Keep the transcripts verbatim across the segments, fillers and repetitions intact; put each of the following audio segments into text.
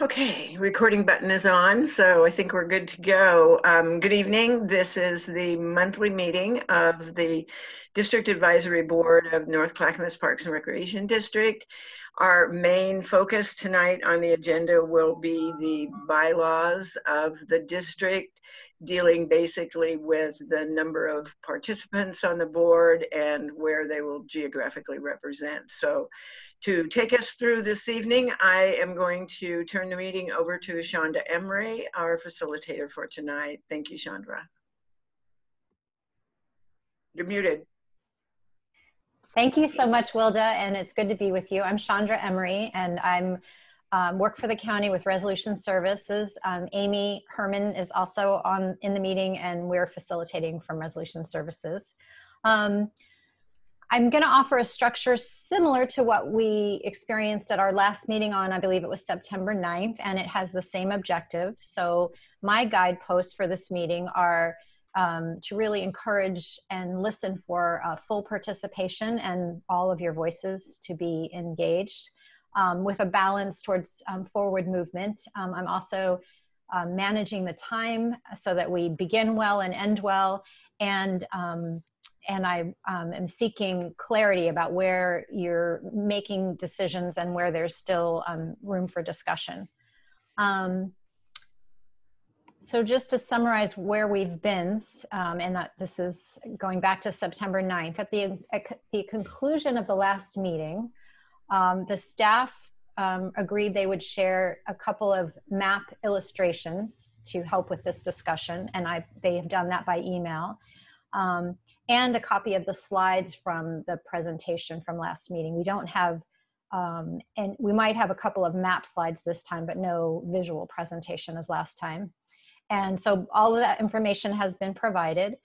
Okay, recording button is on, so I think we're good to go. Um, good evening. This is the monthly meeting of the District Advisory Board of North Clackamas Parks and Recreation District. Our main focus tonight on the agenda will be the bylaws of the district, dealing basically with the number of participants on the board and where they will geographically represent. So to take us through this evening, I am going to turn the meeting over to Shondra Emery, our facilitator for tonight. Thank you, Shondra. You're muted. Thank you so much, Wilda, and it's good to be with you. I'm Shondra Emery, and I'm um, work for the county with Resolution Services. Um, Amy Herman is also on in the meeting, and we're facilitating from Resolution Services. Um, I'm going to offer a structure similar to what we experienced at our last meeting on, I believe it was September ninth, and it has the same objective. So my guideposts for this meeting are um, to really encourage and listen for uh, full participation and all of your voices to be engaged um, with a balance towards um, forward movement. Um, I'm also uh, managing the time so that we begin well and end well, and um, And I um, am seeking clarity about where you're making decisions and where there's still um, room for discussion. Um, so just to summarize where we've been, um, and that this is going back to September ninth, at the, at the conclusion of the last meeting, um, the staff um, agreed they would share a couple of map illustrations to help with this discussion, and I, they have done that by email. Um, and a copy of the slides from the presentation from last meeting. We don't have, um, and we might have a couple of map slides this time, but no visual presentation as last time. And so all of that information has been provided.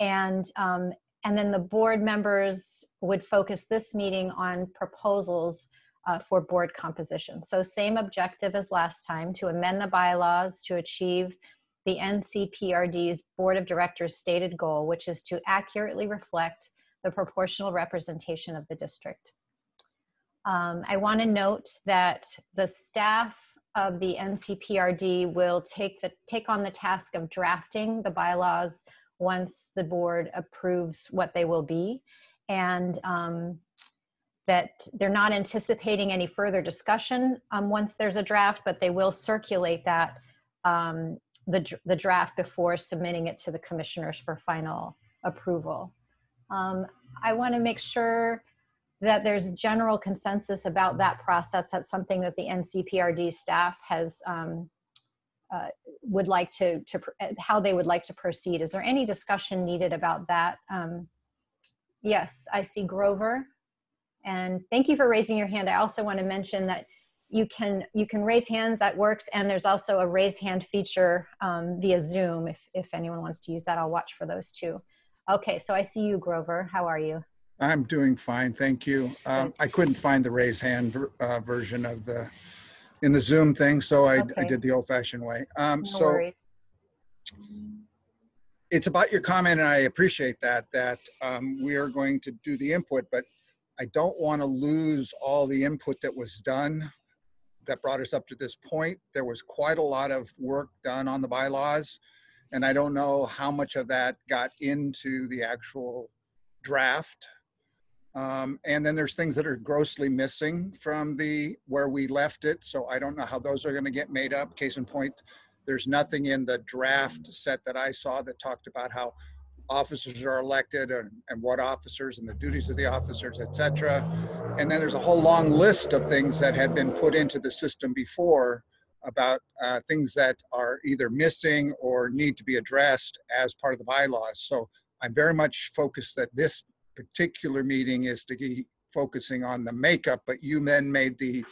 And, um, and then the board members would focus this meeting on proposals uh, for board composition. So same objective as last time, to amend the bylaws to achieve the N C P R D's Board of Directors' stated goal, which is to accurately reflect the proportional representation of the district. Um, I want to note that the staff of the N C P R D will take, the, take on the task of drafting the bylaws once the board approves what they will be, and um, that they're not anticipating any further discussion um, once there's a draft, but they will circulate that um, The, the draft before submitting it to the commissioners for final approval. Um, I want to make sure that there's general consensus about that process. That's something that the N C P R D staff has um, uh, would like to, to how they would like to proceed. Is there any discussion needed about that? Um, yes, I see Grover, and thank you for raising your hand. I also want to mention that You can, you can raise hands, that works, and there's also a raise hand feature um, via Zoom if, if anyone wants to use that. I'll watch for those too. Okay, so I see you, Grover. How are you? I'm doing fine, thank you. Um, I couldn't find the raise hand uh, version of the, in the Zoom thing, so I, okay. I did the old-fashioned way. Um, no so worries. It's about your comment, and I appreciate that, that um, we are going to do the input, but I don't want to lose all the input that was done that brought us up to this point. There was quite a lot of work done on the bylaws, and I don't know how much of that got into the actual draft. Um, and then there's things that are grossly missing from the where we left it, so I don't know how those are going to get made up. Case in point, there's nothing in the draft set that I saw that talked about how officers are elected and, and what officers and the duties of the officers, et cetera. And then there's a whole long list of things that had been put into the system before about uh, things that are either missing or need to be addressed as part of the bylaws. So I'm very much focused that this particular meeting is to be focusing on the makeup, but you then made the,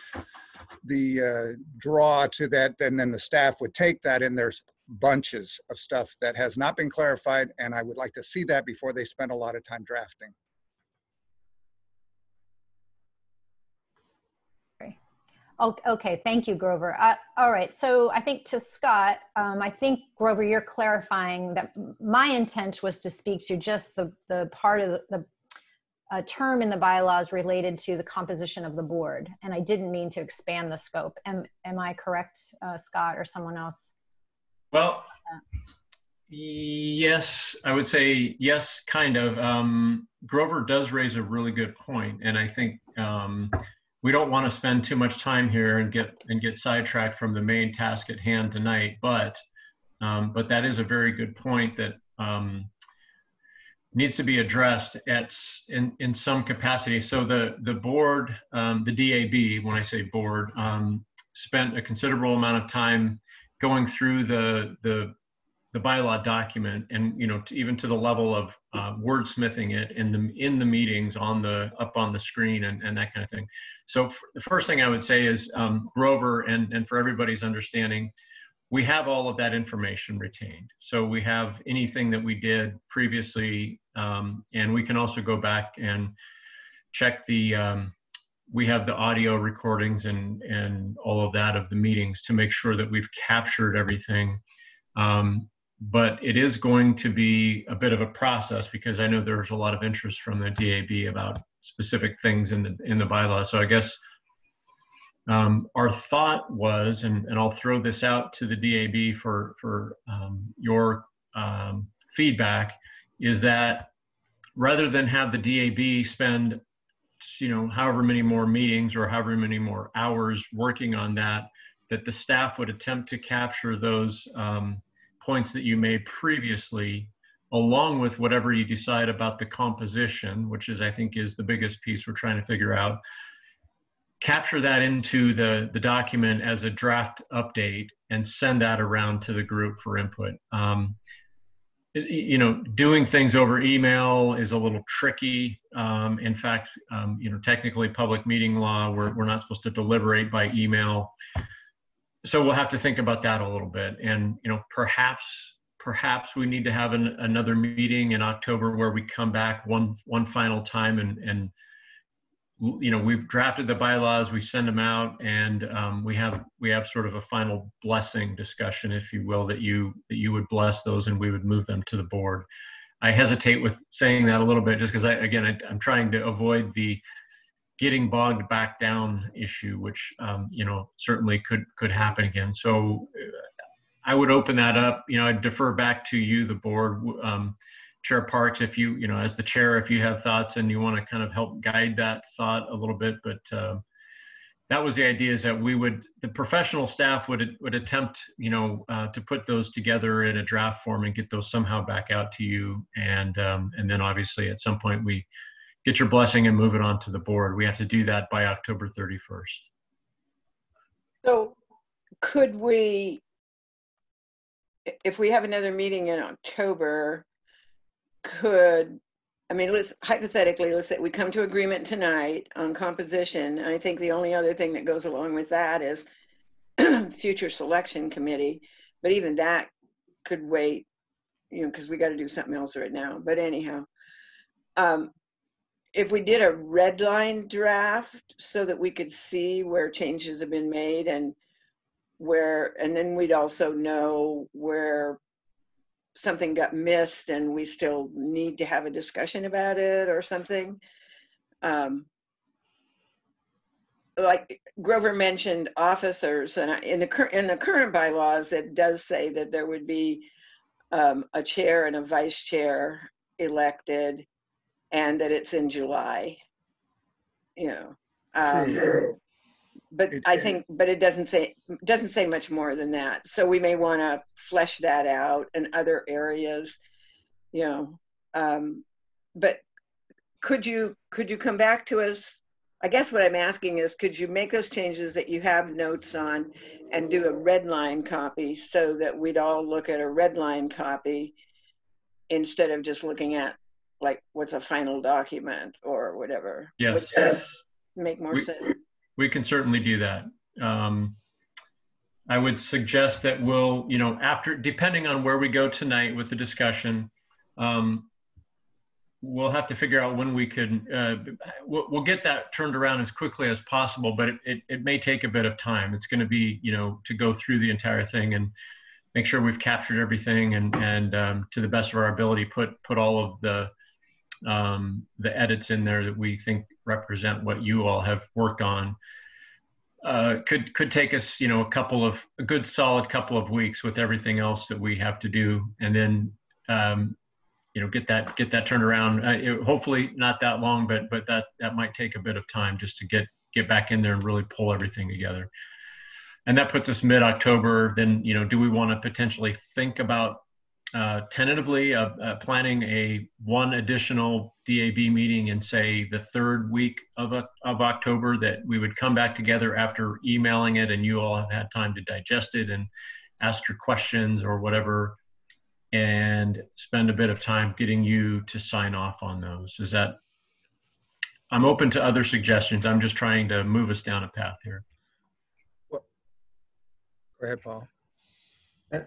the uh, draw to that, and then the staff would take that, and there's bunches of stuff that has not been clarified, and I would like to see that before they spend a lot of time drafting. Okay, thank you, Grover. Uh, all right, so I think to Scott, um, I think, Grover, you're clarifying that my intent was to speak to just the, the part of the, the a term in the bylaws related to the composition of the board, and I didn't mean to expand the scope. Am, am I correct, uh, Scott, or someone else? Well, yes, I would say yes, kind of. Um, Grover does raise a really good point, and I think um, we don't want to spend too much time here and get and get sidetracked from the main task at hand tonight. But um, but that is a very good point that um, needs to be addressed at in in some capacity. So the the board, um, the D A B, when I say board, um, spent a considerable amount of time going through the the the bylaw document, and you know, to even to the level of uh, wordsmithing it in the in the meetings on the up on the screen and, and that kind of thing. So the first thing I would say is um, Grover and and for everybody's understanding, we have all of that information retained. So we have anything that we did previously, um, and we can also go back and check the. Um, we have the audio recordings and and all of that of the meetings to make sure that we've captured everything. Um, but it is going to be a bit of a process because I know there's a lot of interest from the D A B about specific things in the, in the bylaw. So I guess um, our thought was, and, and I'll throw this out to the D A B for, for um, your um, feedback, is that rather than have the D A B spend, you know, however many more meetings or however many more hours working on that, that the staff would attempt to capture those um, points that you made previously, along with whatever you decide about the composition, which is, I think, is the biggest piece we're trying to figure out. Capture that into the, the document as a draft update and send that around to the group for input. Um, you know, doing things over email is a little tricky. Um, in fact, um, you know, technically public meeting law, we're, we're not supposed to deliberate by email. So we'll have to think about that a little bit. And, you know, perhaps, perhaps we need to have an, another meeting in October where we come back one, one final time and, and, you know, we've drafted the bylaws, we send them out, and um, we have, we have sort of a final blessing discussion, if you will, that you, that you would bless those and we would move them to the board. I hesitate with saying that a little bit just because I, again, I, I'm trying to avoid the getting bogged back down issue, which, um, you know, certainly could, could happen again. So I would open that up, you know, I'd defer back to you, the board, um, Chair Parks, if you, you know, as the chair, if you have thoughts and you want to kind of help guide that thought a little bit, but uh, that was the idea, is that we would, the professional staff would, would attempt, you know, uh, to put those together in a draft form and get those somehow back out to you. And, um, and then obviously at some point we, get your blessing and move it on to the board. We have to do that by October thirty-first. So could we, if we have another meeting in October, could, I mean, let's hypothetically, let's say we come to agreement tonight on composition. I think the only other thing that goes along with that is future selection committee, but even that could wait, you know, because we got to do something else right now. But anyhow, um, if we did a red line draft so that we could see where changes have been made and where, and then we'd also know where something got missed and we still need to have a discussion about it or something. Um, like Grover mentioned officers, and in the, in the current bylaws, it does say that there would be um, a chair and a vice chair elected, and that it's in July, you know. Um, but it, I think, but it doesn't say doesn't say much more than that. So we may want to flesh that out in other areas, you know. Um, but could you could you come back to us? I guess what I'm asking is, could you make those changes that you have notes on, and do a red line copy so that we'd all look at a red line copy instead of just looking at, like, what's a final document or whatever? Yes. Would make more we, sense? We can certainly do that. Um, I would suggest that we'll, you know, after, depending on where we go tonight with the discussion, um, we'll have to figure out when we can, uh, we'll, we'll get that turned around as quickly as possible, but it, it, it may take a bit of time. It's going to be, you know, to go through the entire thing and make sure we've captured everything and, and um, to the best of our ability, put, put all of the um, the edits in there that we think represent what you all have worked on. Uh, could could take us, you know, a couple of a good solid couple of weeks with everything else that we have to do, and then um, you know, get that get that turned around. Uh, it, hopefully not that long, but but that that might take a bit of time just to get get back in there and really pull everything together. And that puts us mid-October. Then, you know, do we want to potentially think about uh, tentatively uh, uh, planning a one additional D A B meeting in, say, the third week of, uh, of October, that we would come back together after emailing it and you all have had time to digest it and ask your questions or whatever, and spend a bit of time getting you to sign off on those? Is that, I'm open to other suggestions. I'm just trying to move us down a path here. Go ahead, Paul.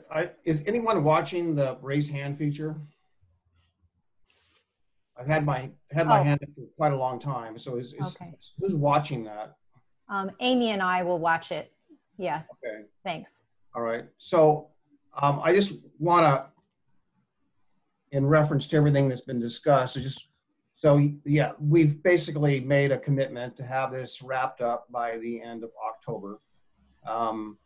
I, is anyone watching the raise hand feature? I've had my had my oh. hand up for quite a long time. So is, is, okay. is who's watching that? Um, Amy and I will watch it. Yeah. Okay. Thanks. All right. So um, I just want to, in reference to everything that's been discussed, so just so yeah, we've basically made a commitment to have this wrapped up by the end of October. Um,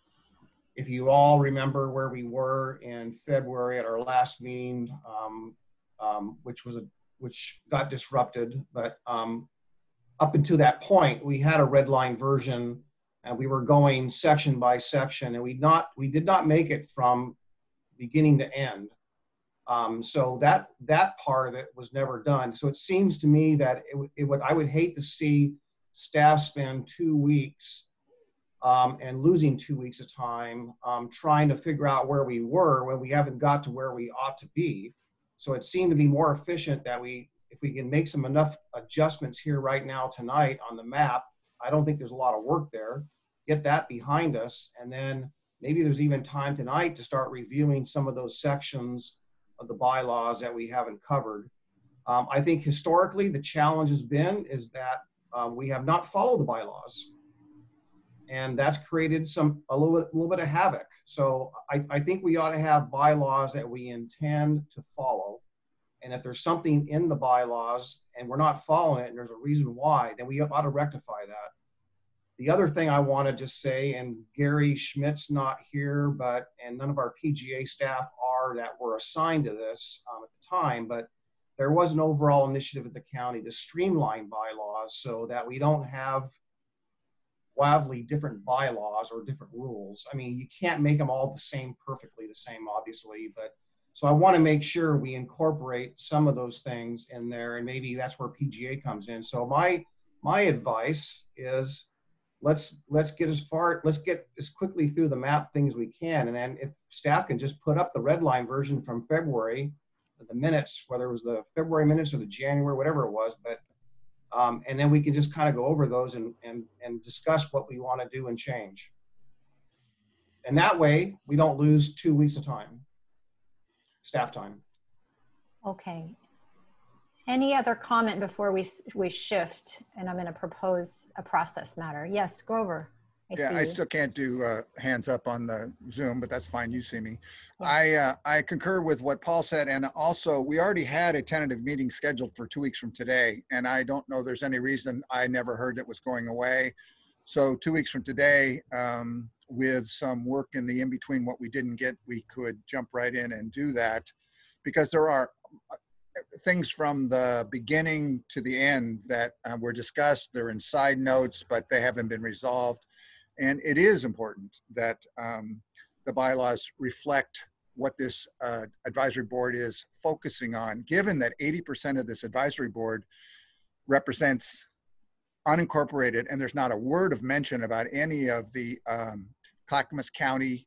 If you all remember where we were in February at our last meeting, um, um, which was a, which got disrupted, but um, up until that point, we had a red line version, and we were going section by section, and we not we did not make it from beginning to end. Um, so that that part of it was never done. So it seems to me that it, it would I would hate to see staff spend two weeks. Um, and losing two weeks of time um, trying to figure out where we were when we haven't got to where we ought to be. So it seemed to be more efficient that we, if we can make some enough adjustments here right now tonight on the map, I don't think there's a lot of work there, get that behind us. And then maybe there's even time tonight to start reviewing some of those sections of the bylaws that we haven't covered. Um, I think historically the challenge has been is that um, we have not followed the bylaws. And that's created some a little bit, little bit of havoc. So I, I think we ought to have bylaws that we intend to follow. And if there's something in the bylaws and we're not following it and there's a reason why, then we ought to rectify that. The other thing I want to just say, and Gary Schmidt's not here, but and none of our P G A staff are that were assigned to this um, at the time, but there was an overall initiative at the county to streamline bylaws so that we don't have wildly different bylaws or different rules. I mean, you can't make them all the same, perfectly the same, obviously, but so I want to make sure we incorporate some of those things in there, and maybe that's where P G A comes in. So my my advice is let's let's get as far, let's get as quickly through the map things we can, and then if staff can just put up the red line version from February, the minutes, whether it was the February minutes or the January, whatever it was, but Um, and then we can just kind of go over those and, and, and discuss what we want to do and change. And that way, we don't lose two weeks of time, staff time. Okay. Any other comment before we, we shift? And I'm going to propose a process matter. Yes, Grover. I yeah, I still can't do uh, hands up on the Zoom, but that's fine. You see me. Yeah. I uh, I concur with what Paul said, and also we already had a tentative meeting scheduled for two weeks from today, and I don't know there's any reason I never heard it was going away. So two weeks from today, um, with some work in the in between what we didn't get, we could jump right in and do that, because there are things from the beginning to the end that uh, were discussed. They're in side notes, but they haven't been resolved. And it is important that um, the bylaws reflect what this uh, advisory board is focusing on, given that eighty percent of this advisory board represents unincorporated, and there's not a word of mention about any of the um, Clackamas County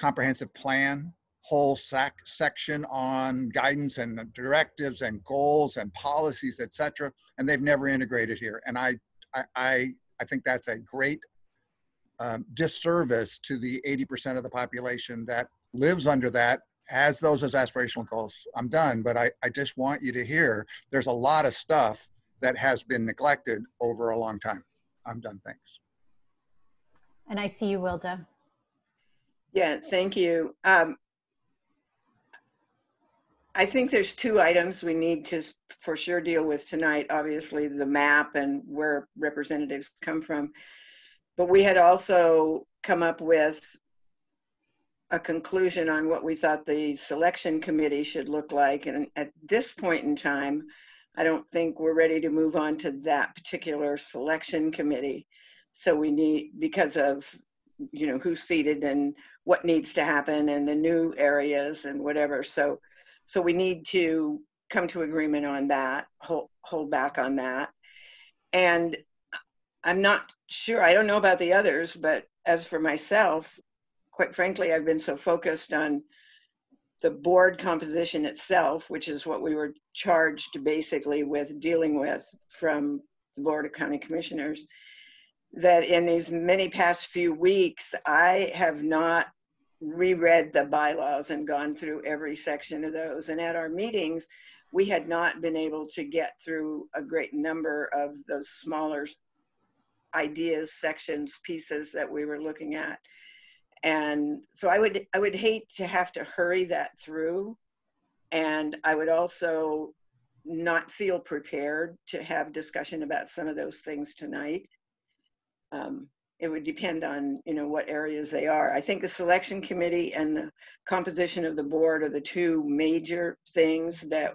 comprehensive plan, whole sac section on guidance and directives and goals and policies, et cetera, and they've never integrated here. And I, I, I, I think that's a great Um, disservice to the eighty percent of the population that lives under that, has those as aspirational goals. I'm done, but I, I just want you to hear there's a lot of stuff that has been neglected over a long time. I'm done, thanks. And I see you, Wilda. Yeah, thank you. Um, I think there's two items we need to for sure deal with tonight. Obviously, the map and where representatives come from. But we had also come up with a conclusion on what we thought the selection committee should look like. And at this point in time, I don't think we're ready to move on to that particular selection committee. So we need, because of, you know, who's seated and what needs to happen and the new areas and whatever. So, so we need to come to agreement on that, hold, hold back on that. And I'm not sure, I don't know about the others, but as for myself, quite frankly, I've been so focused on the board composition itself, which is what we were charged basically with dealing with from the Board of County Commissioners, that in these many past few weeks, I have not reread the bylaws and gone through every section of those. And at our meetings, we had not been able to get through a great number of those smaller ideas, sections, pieces that we were looking at. And so I would I would hate to have to hurry that through, and I would also not feel prepared to have discussion about some of those things tonight. Um, it would depend on, you know, what areas they are. I think the selection committee and the composition of the board are the two major things that,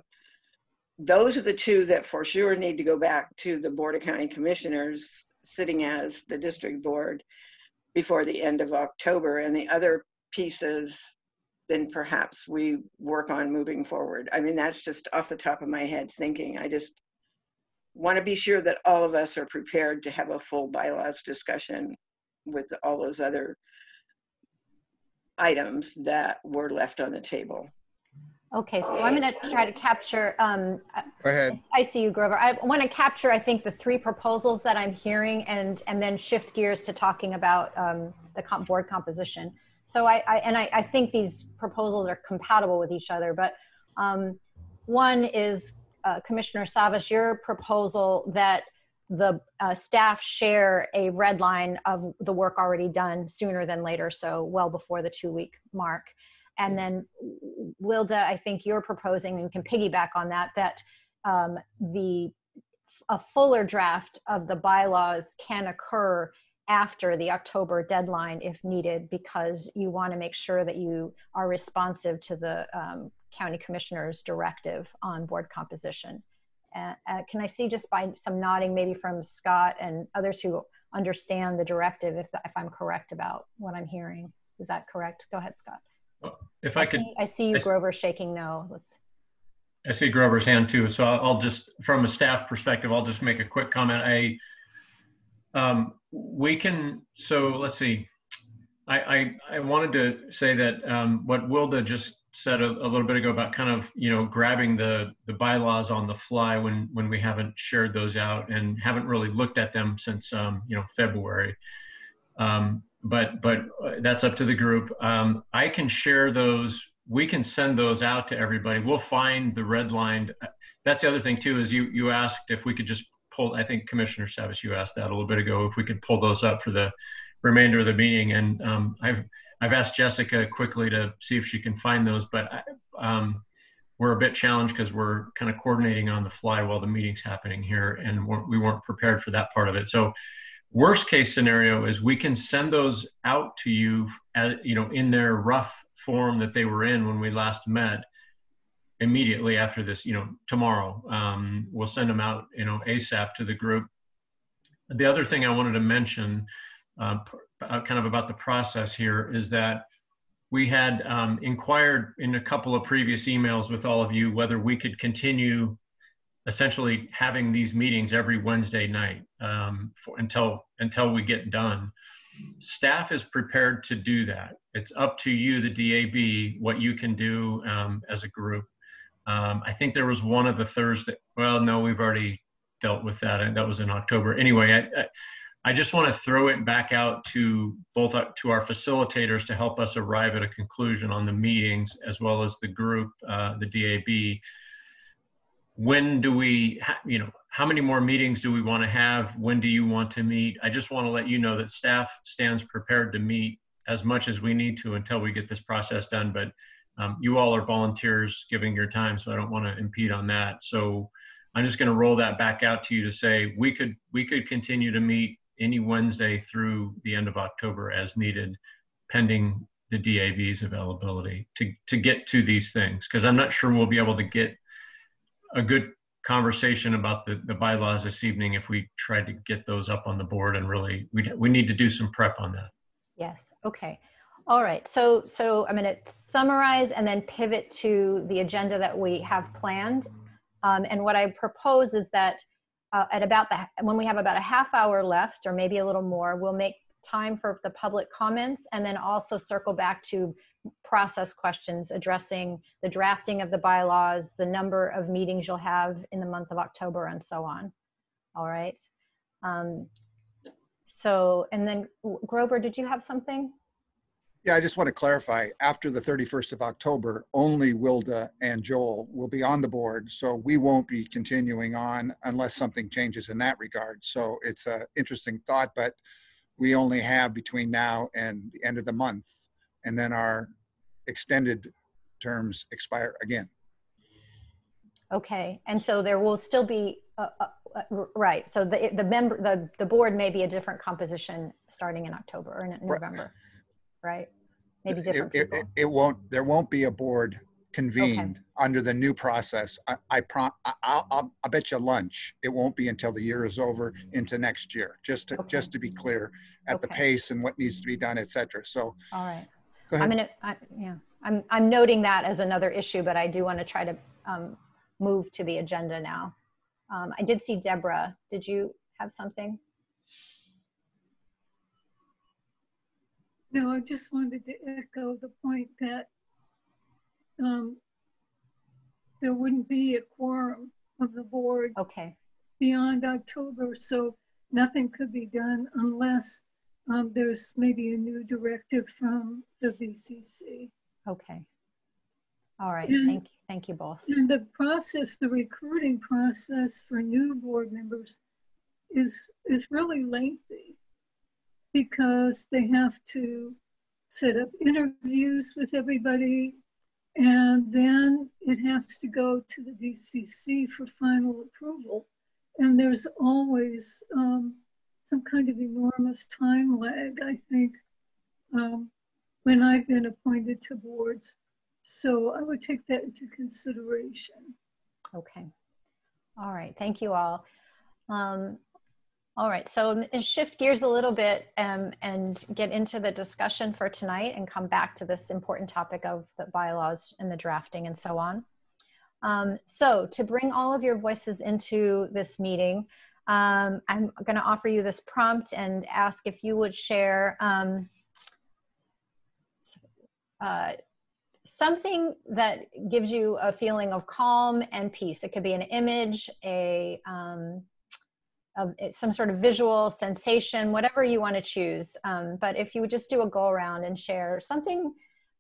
those are the two that for sure need to go back to the Board of County Commissioners sitting as the district board before the end of October, and the other pieces, then perhaps we work on moving forward. I mean, that's just off the top of my head thinking. I just want to be sure that all of us are prepared to have a full bylaws discussion with all those other items that were left on the table. Okay, so I'm going to try to capture, um, go ahead. I see you, Grover. I want to capture, I think, the three proposals that I'm hearing, and, and then shift gears to talking about um, the comp board composition. So I, I and I, I think these proposals are compatible with each other, but um, one is, uh, Commissioner Savas, your proposal that the uh, staff share a red line of the work already done sooner than later, so well before the two-week mark. And then, Wilda, I think you're proposing, and can piggyback on that, that um, the a fuller draft of the bylaws can occur after the October deadline if needed, because you want to make sure that you are responsive to the um, county commissioner's directive on board composition. Uh, uh, can I see just by some nodding, maybe from Scott and others who understand the directive, if, the, if I'm correct about what I'm hearing? Is that correct? Go ahead, Scott. If I, I could, see, I see you, I, Grover, shaking no. Let's. I see Grover's hand too, so I'll, I'll just, from a staff perspective, I'll just make a quick comment. I, um, we can. So let's see. I I, I wanted to say that um, what Wilda just said a, a little bit ago about kind of you know grabbing the the bylaws on the fly when when we haven't shared those out and haven't really looked at them since um, you know February. Um, But but that's up to the group. Um, I can share those. We can send those out to everybody. We'll find the redlined. That's the other thing too. Is you you asked if we could just pull. I think Commissioner Savas, you asked that a little bit ago. If we could pull those up for the remainder of the meeting. And um, I've I've asked Jessica quickly to see if she can find those. But I, um, we're a bit challenged because we're kind of coordinating on the fly while the meeting's happening here, and we're, we weren't prepared for that part of it. So. Worst case scenario is we can send those out to you, as, you know, in their rough form that they were in when we last met. Immediately after this, you know, tomorrow, um, we'll send them out, you know, ASAP to the group. The other thing I wanted to mention, uh, kind of about the process here, is that we had um, inquired in a couple of previous emails with all of you whether we could continue. Essentially having these meetings every Wednesday night um, for, until, until we get done. Staff is prepared to do that. It's up to you, the D A B, what you can do um, as a group. Um, I think there was one of the Thursday, well, no, we've already dealt with that. That was in October. Anyway, I, I, I just want to throw it back out to both uh, to our facilitators to help us arrive at a conclusion on the meetings, as well as the group, uh, the D A B. When do we, you know, how many more meetings do we want to have? When do you want to meet? I just want to let you know that staff stands prepared to meet as much as we need to until we get this process done. But Um, you all are volunteers giving your time, so I don't want to impede on that. So I'm just going to roll that back out to you to say we could we could continue to meet any Wednesday through the end of October as needed, pending the D A B's availability to, to get to these things, because I'm not sure we'll be able to get a good conversation about the, the bylaws this evening if we tried to get those up on the board, and really we, we need to do some prep on that. Yes, okay. All right, so so I'm going to summarize and then pivot to the agenda that we have planned. Um, and what I propose is that uh, at about the, when we have about a half hour left, or maybe a little more, we'll make time for the public comments and then also circle back to process questions addressing the drafting of the bylaws, the number of meetings you'll have in the month of October, and so on. All right. Um, so, and then Grover, did you have something? Yeah, I just want to clarify, after the thirty-first of October, only Wilda and Joel will be on the board, so we won't be continuing on unless something changes in that regard. So it's an interesting thought, but we only have between now and the end of the month, and then our extended terms expire again. Okay, and so there will still be, uh, uh, uh, right, so the, the, member, the, the board may be a different composition starting in October or in November. Right. Right, maybe different it, people. It, it won't, there won't be a board convened okay. under the new process. I, I prom, I, I'll, I'll, I'll bet you lunch. It won't be until the year is over into next year, just to, okay. just to be clear at okay. the pace and what needs to be done, et cetera. So, all right, go ahead. I'm gonna, I, yeah, I'm, I'm noting that as another issue, but I do wanna try to um, move to the agenda now. Um, I did see Deborah, did you have something? No, I just wanted to echo the point that um, there wouldn't be a quorum of the board okay. beyond October, so nothing could be done unless um, there's maybe a new directive from the B C C. Okay. All right. And, thank you. Thank you both. And the process, the recruiting process for new board members is is really lengthy, because they have to set up interviews with everybody, and then it has to go to the B C C for final approval. And there's always um, some kind of enormous time lag, I think, um, when I've been appointed to boards. So I would take that into consideration. Okay. All right, thank you all. Um, All right, so shift gears a little bit um, and get into the discussion for tonight and come back to this important topic of the bylaws and the drafting and so on. Um, so to bring all of your voices into this meeting, um, I'm going to offer you this prompt and ask if you would share um, uh, something that gives you a feeling of calm and peace. It could be an image, a um, Of some sort of visual sensation, whatever you want to choose. Um, but if you would just do a go around and share something,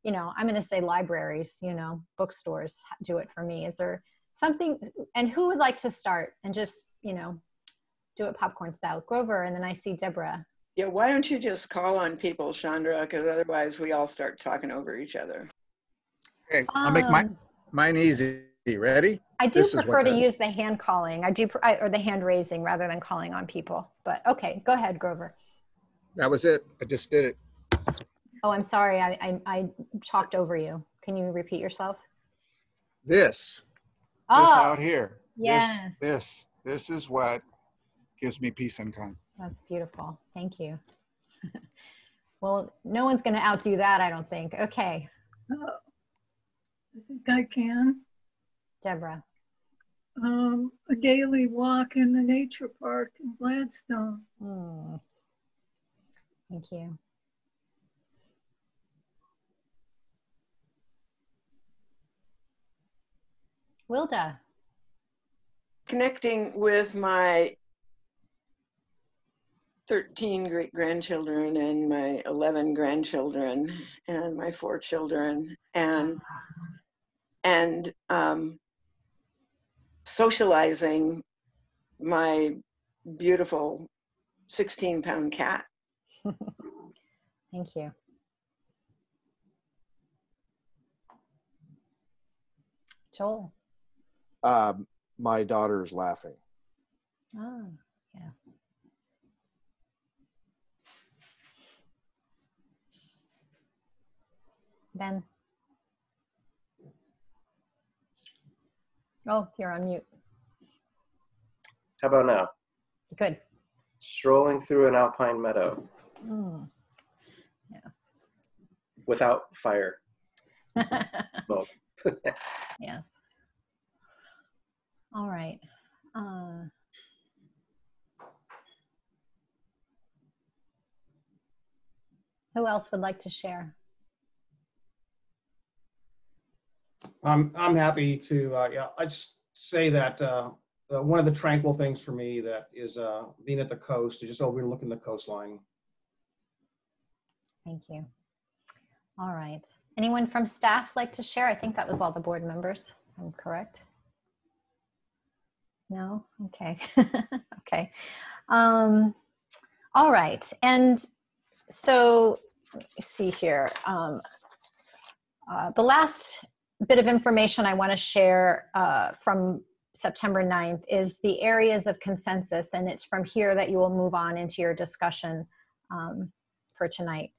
you know, I'm going to say libraries, you know, bookstores do it for me. Is there something, and who would like to start and just, you know, do it popcorn style? Grover, and then I see Deborah. Yeah, why don't you just call on people, Shondra, because otherwise we all start talking over each other. Okay, um, I'll make my, mine easy. You ready? I do this prefer to I, use the hand calling. I do, I, or the hand raising rather than calling on people. But okay, go ahead, Grover. That was it. I just did it. Oh, I'm sorry. I, I, I talked over you. Can you repeat yourself? This. Oh, this out here. Yes. This, this, this is what gives me peace and calm. That's beautiful. Thank you. Well, no one's going to outdo that, I don't think. Okay. Oh, I think I can. Deborah. Um, a daily walk in the nature park in Gladstone. Mm. Thank you. Wilda. Connecting with my thirteen great-grandchildren and my eleven grandchildren and my four children, and and um, socializing my beautiful sixteen pound cat. Thank you. Joel. Um, my daughter's laughing. Oh, yeah. Ben. Oh, you're on mute. How about now? Good. Strolling through an alpine meadow. Mm. Yes. Without fire. Smoke. Yes. All right. Uh, who else would like to share? I'm, I'm happy to, uh, yeah, I just say that uh, uh, one of the tranquil things for me that is uh, being at the coast is just overlooking the coastline. Thank you. All right. Anyone from staff like to share? I think that was all the board members, if I'm correct. No? Okay. Okay. Um, all right. And so, let me see here. Um, uh, the last bit of information I want to share uh, from September ninth is the areas of consensus, and it's from here that you will move on into your discussion um, for tonight.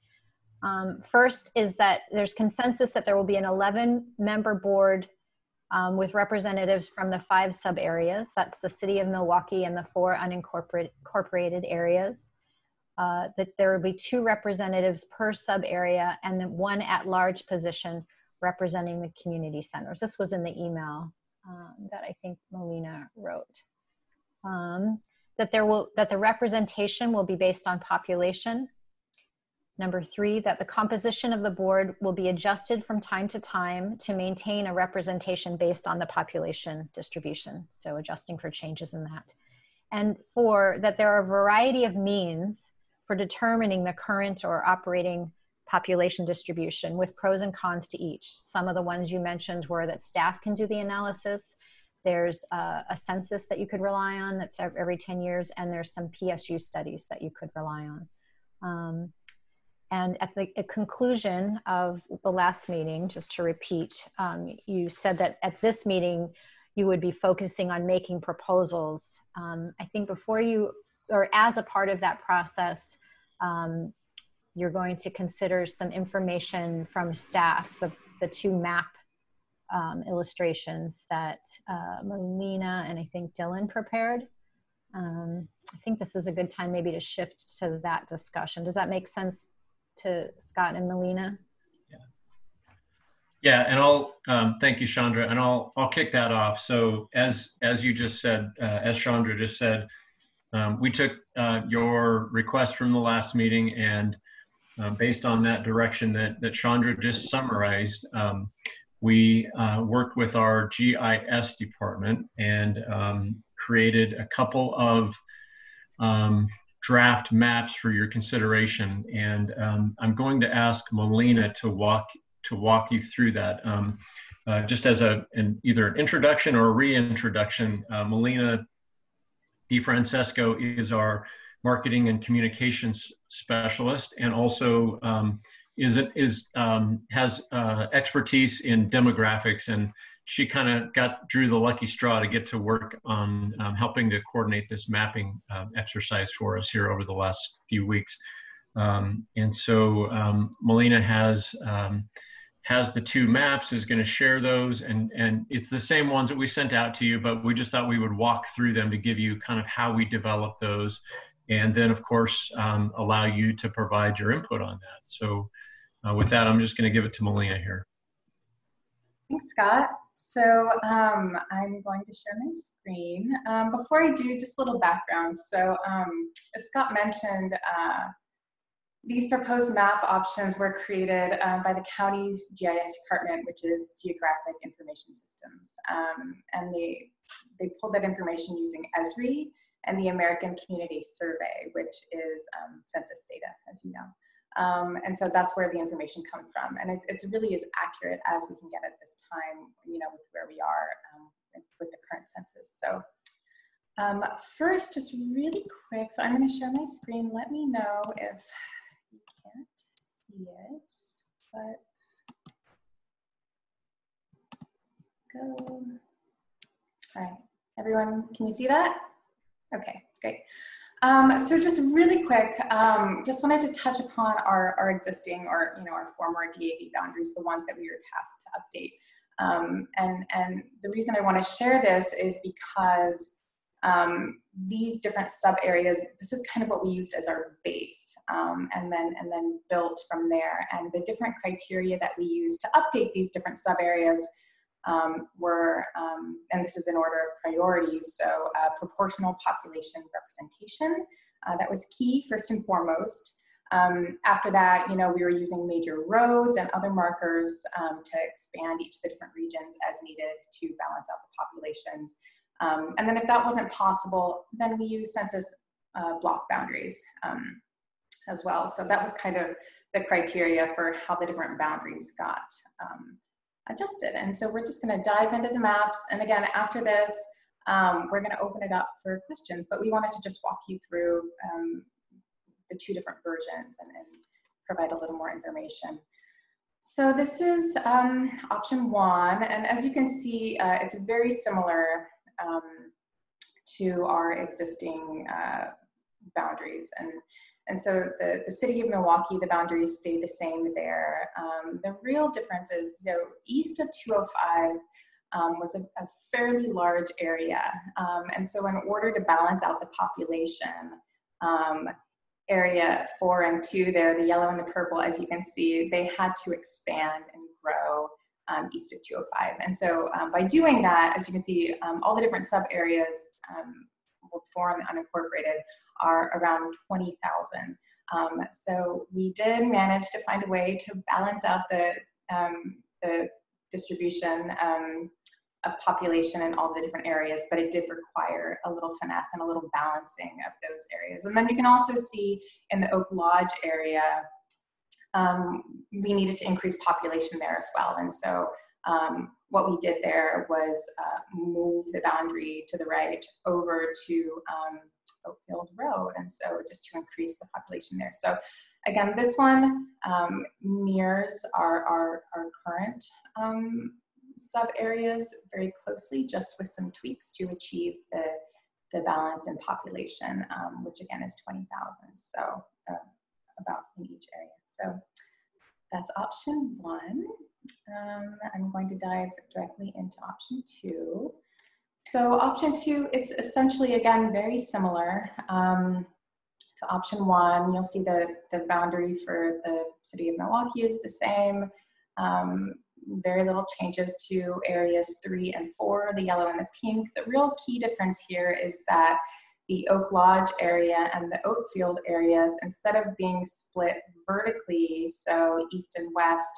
Um, first is that there's consensus that there will be an eleven member board um, with representatives from the five sub areas. That's the city of Milwaukie and the four unincorporated areas. Uh, that there will be two representatives per sub area and then one at large position representing the community centers. This was in the email um, that I think Melina wrote. Um, that there will that the representation will be based on population. Number three, that the composition of the board will be adjusted from time to time to maintain a representation based on the population distribution. So adjusting for changes in that. And four, that there are a variety of means for determining the current or operating population distribution with pros and cons to each. Some of the ones you mentioned were that staff can do the analysis. There's a, a census that you could rely on that's every ten years, and there's some P S U studies that you could rely on. Um, and at the at conclusion of the last meeting, just to repeat, um, you said that at this meeting, you would be focusing on making proposals. Um, I think before you, or as a part of that process, um, you're going to consider some information from staff, the, the two map um, illustrations that uh, Melina and I think Dylan prepared. Um, I think this is a good time maybe to shift to that discussion. Does that make sense to Scott and Melina? Yeah, yeah, and I'll, um, thank you, Shondra, and I'll, I'll kick that off. So as, as you just said, uh, as Shondra just said, um, we took uh, your request from the last meeting and Uh, based on that direction that, that Shondra just summarized, um, we uh, worked with our G I S department and um, created a couple of um, draft maps for your consideration. And um, I'm going to ask Melina to walk to walk you through that. Um, uh, just as a, an, either an introduction or a reintroduction, uh, Melina DeFrancisco is our marketing and communications specialist, and also um, is is um, has uh, expertise in demographics, and she kind of got drew the lucky straw to get to work on um, helping to coordinate this mapping um, exercise for us here over the last few weeks. Um, and so um, Melina has um, has the two maps, is going to share those, and and it's the same ones that we sent out to you, but we just thought we would walk through them to give you kind of how we develop those. And then, of course, um, allow you to provide your input on that. So uh, with that, I'm just going to give it to Melina here. Thanks, Scott. So um, I'm going to share my screen. Um, before I do, just a little background. So um, as Scott mentioned, uh, these proposed map options were created uh, by the county's G I S department, which is Geographic Information Systems. Um, and they, they pulled that information using E S R I and the American Community Survey, which is um, census data, as you know. Um, and so that's where the information comes from. And it, it's really as accurate as we can get at this time, you know, with where we are um, with the current census. So um, first, just really quick, so I'm gonna share my screen. Let me know if you can't see it, but go. All right, everyone, can you see that? Okay, great. Um, so just really quick, um, just wanted to touch upon our, our existing or, you know, our former D A B boundaries, the ones that we were tasked to update. Um, and, and the reason I want to share this is because um, these different sub areas, this is kind of what we used as our base, um, and then, and then built from there. And the different criteria that we used to update these different sub areas um, were, um, and this is in order of priorities, so uh, proportional population representation, uh, that was key first and foremost. Um, after that, you know, we were using major roads and other markers um, to expand each of the different regions as needed to balance out the populations. Um, and then if that wasn't possible, then we used census uh, block boundaries um, as well. So that was kind of the criteria for how the different boundaries got um, adjusted. And so we're just going to dive into the maps. And again, after this, um, we're going to open it up for questions, but we wanted to just walk you through um, the two different versions and, and provide a little more information. So this is um, option one, and as you can see, uh, it's very similar um, to our existing uh, boundaries. And, and so the, the city of Milwaukie, the boundaries stay the same there. Um, the real difference is, so east of two oh five um, was a, a fairly large area. Um, and so in order to balance out the population, um, area four and two there, the yellow and the purple, as you can see, they had to expand and grow um, east of two oh five. And so um, by doing that, as you can see, um, all the different sub areas um, will form unincorporated are around twenty thousand. Um, so we did manage to find a way to balance out the, um, the distribution um, of population in all the different areas, but it did require a little finesse and a little balancing of those areas. And then you can also see in the Oak Lodge area, um, we needed to increase population there as well. And so um, what we did there was uh, move the boundary to the right over to um, Oatfield Road. And so just to increase the population there. So again, this one um, mirrors our, our, our current um, sub areas very closely, just with some tweaks to achieve the, the balance in population, um, which again is twenty thousand, so uh, about in each area. So that's option one. Um, I'm going to dive directly into option two. So option two, it's essentially again very similar um, to option one. You'll see the, the boundary for the city of Milwaukie is the same. Um, very little changes to areas three and four, the yellow and the pink. The real key difference here is that the Oak Lodge area and the Oatfield areas, instead of being split vertically, so east and west,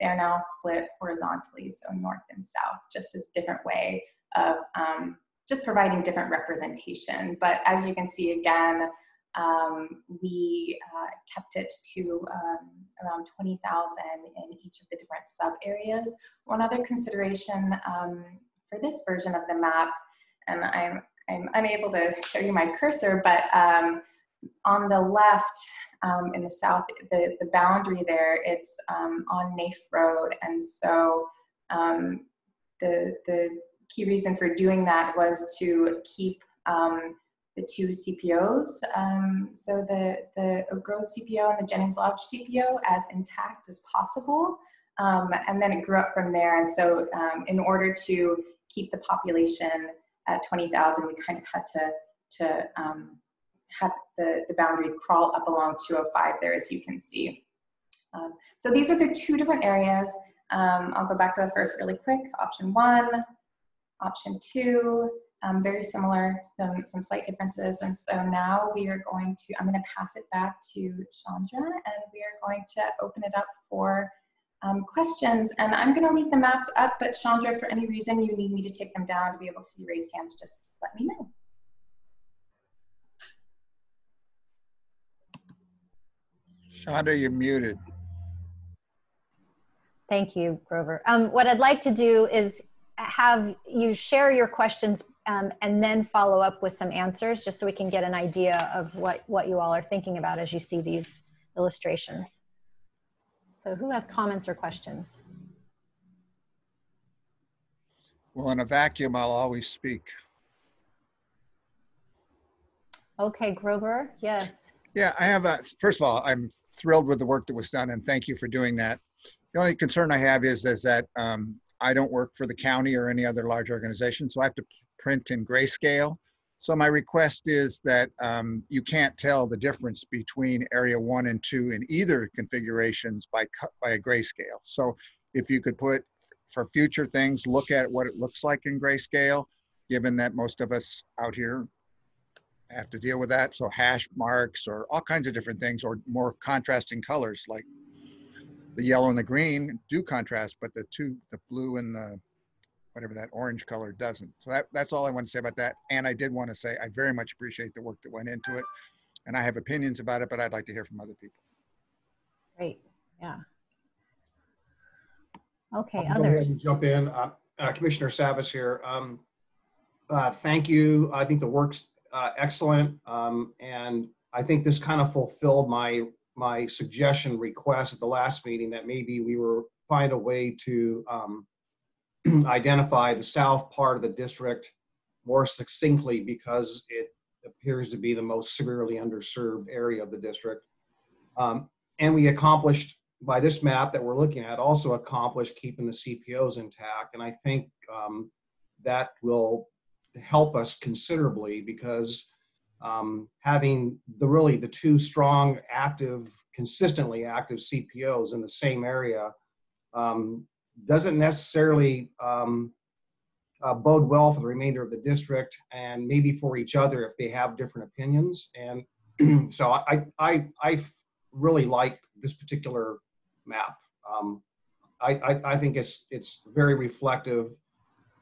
they're now split horizontally, so north and south, just as a different way of um, just providing different representation. But as you can see again, Um, we uh, kept it to um, around twenty thousand in each of the different sub areas. One other consideration um, for this version of the map, and I'm, I'm unable to show you my cursor, but um, on the left um, in the south, the, the boundary there, it's um, on Naif Road. And so um, the, the key reason for doing that was to keep um, the two C P Os, um, so the, the Oak Grove C P O and the Jennings Lodge C P O as intact as possible. Um, and then it grew up from there. And so um, in order to keep the population at twenty thousand, we kind of had to, to um, have the, the boundary crawl up along two oh five there, as you can see. Um, so these are the two different areas. Um, I'll go back to the first really quick. Option one, option two. Um, very similar, some, some slight differences. And so now we are going to, I'm going to pass it back to Shondra, and we are going to open it up for um, questions. And I'm going to leave the maps up, but Shondra, if for any reason you need me to take them down to be able to see raised hands, just let me know. Shondra, you're muted. Thank you, Grover. Um, what I'd like to do is have you share your questions um, and then follow up with some answers, just so we can get an idea of what, what you all are thinking about as you see these illustrations. So who has comments or questions? Well, in a vacuum, I'll always speak. Okay, Grover, yes. Yeah, I have a, first of all, I'm thrilled with the work that was done, and thank you for doing that. The only concern I have is, is that um, I don't work for the county or any other large organization, so I have to print in grayscale. So my request is that um, you can't tell the difference between area one and two in either configurations by, by a grayscale. So if you could put, for future things, look at what it looks like in grayscale, given that most of us out here have to deal with that. So hash marks or all kinds of different things, or more contrasting colors like the yellow and the green do contrast, but the two, the blue and the whatever that orange color doesn't. So that, that's all I want to say about that. And I did want to say, I very much appreciate the work that went into it. And I have opinions about it, but I'd like to hear from other people. Great, yeah. Okay, I'll others. Jump in, uh, uh, Commissioner Savas here. Um, uh, thank you. I think the work's uh, excellent, um, and I think this kind of fulfilled my my suggestion request at the last meeting that maybe we were find a way to um, identify the south part of the district more succinctly, because it appears to be the most severely underserved area of the district, um, and we accomplished. By this map that we're looking at also accomplished keeping the C P Os intact. And I think um, that will help us considerably, because um, having the really the two strong, active, consistently active C P Os in the same area um, doesn't necessarily um, uh, bode well for the remainder of the district, and maybe for each other if they have different opinions. And so I, I, I really like this particular map. Um, I, I, I think it's, it's very reflective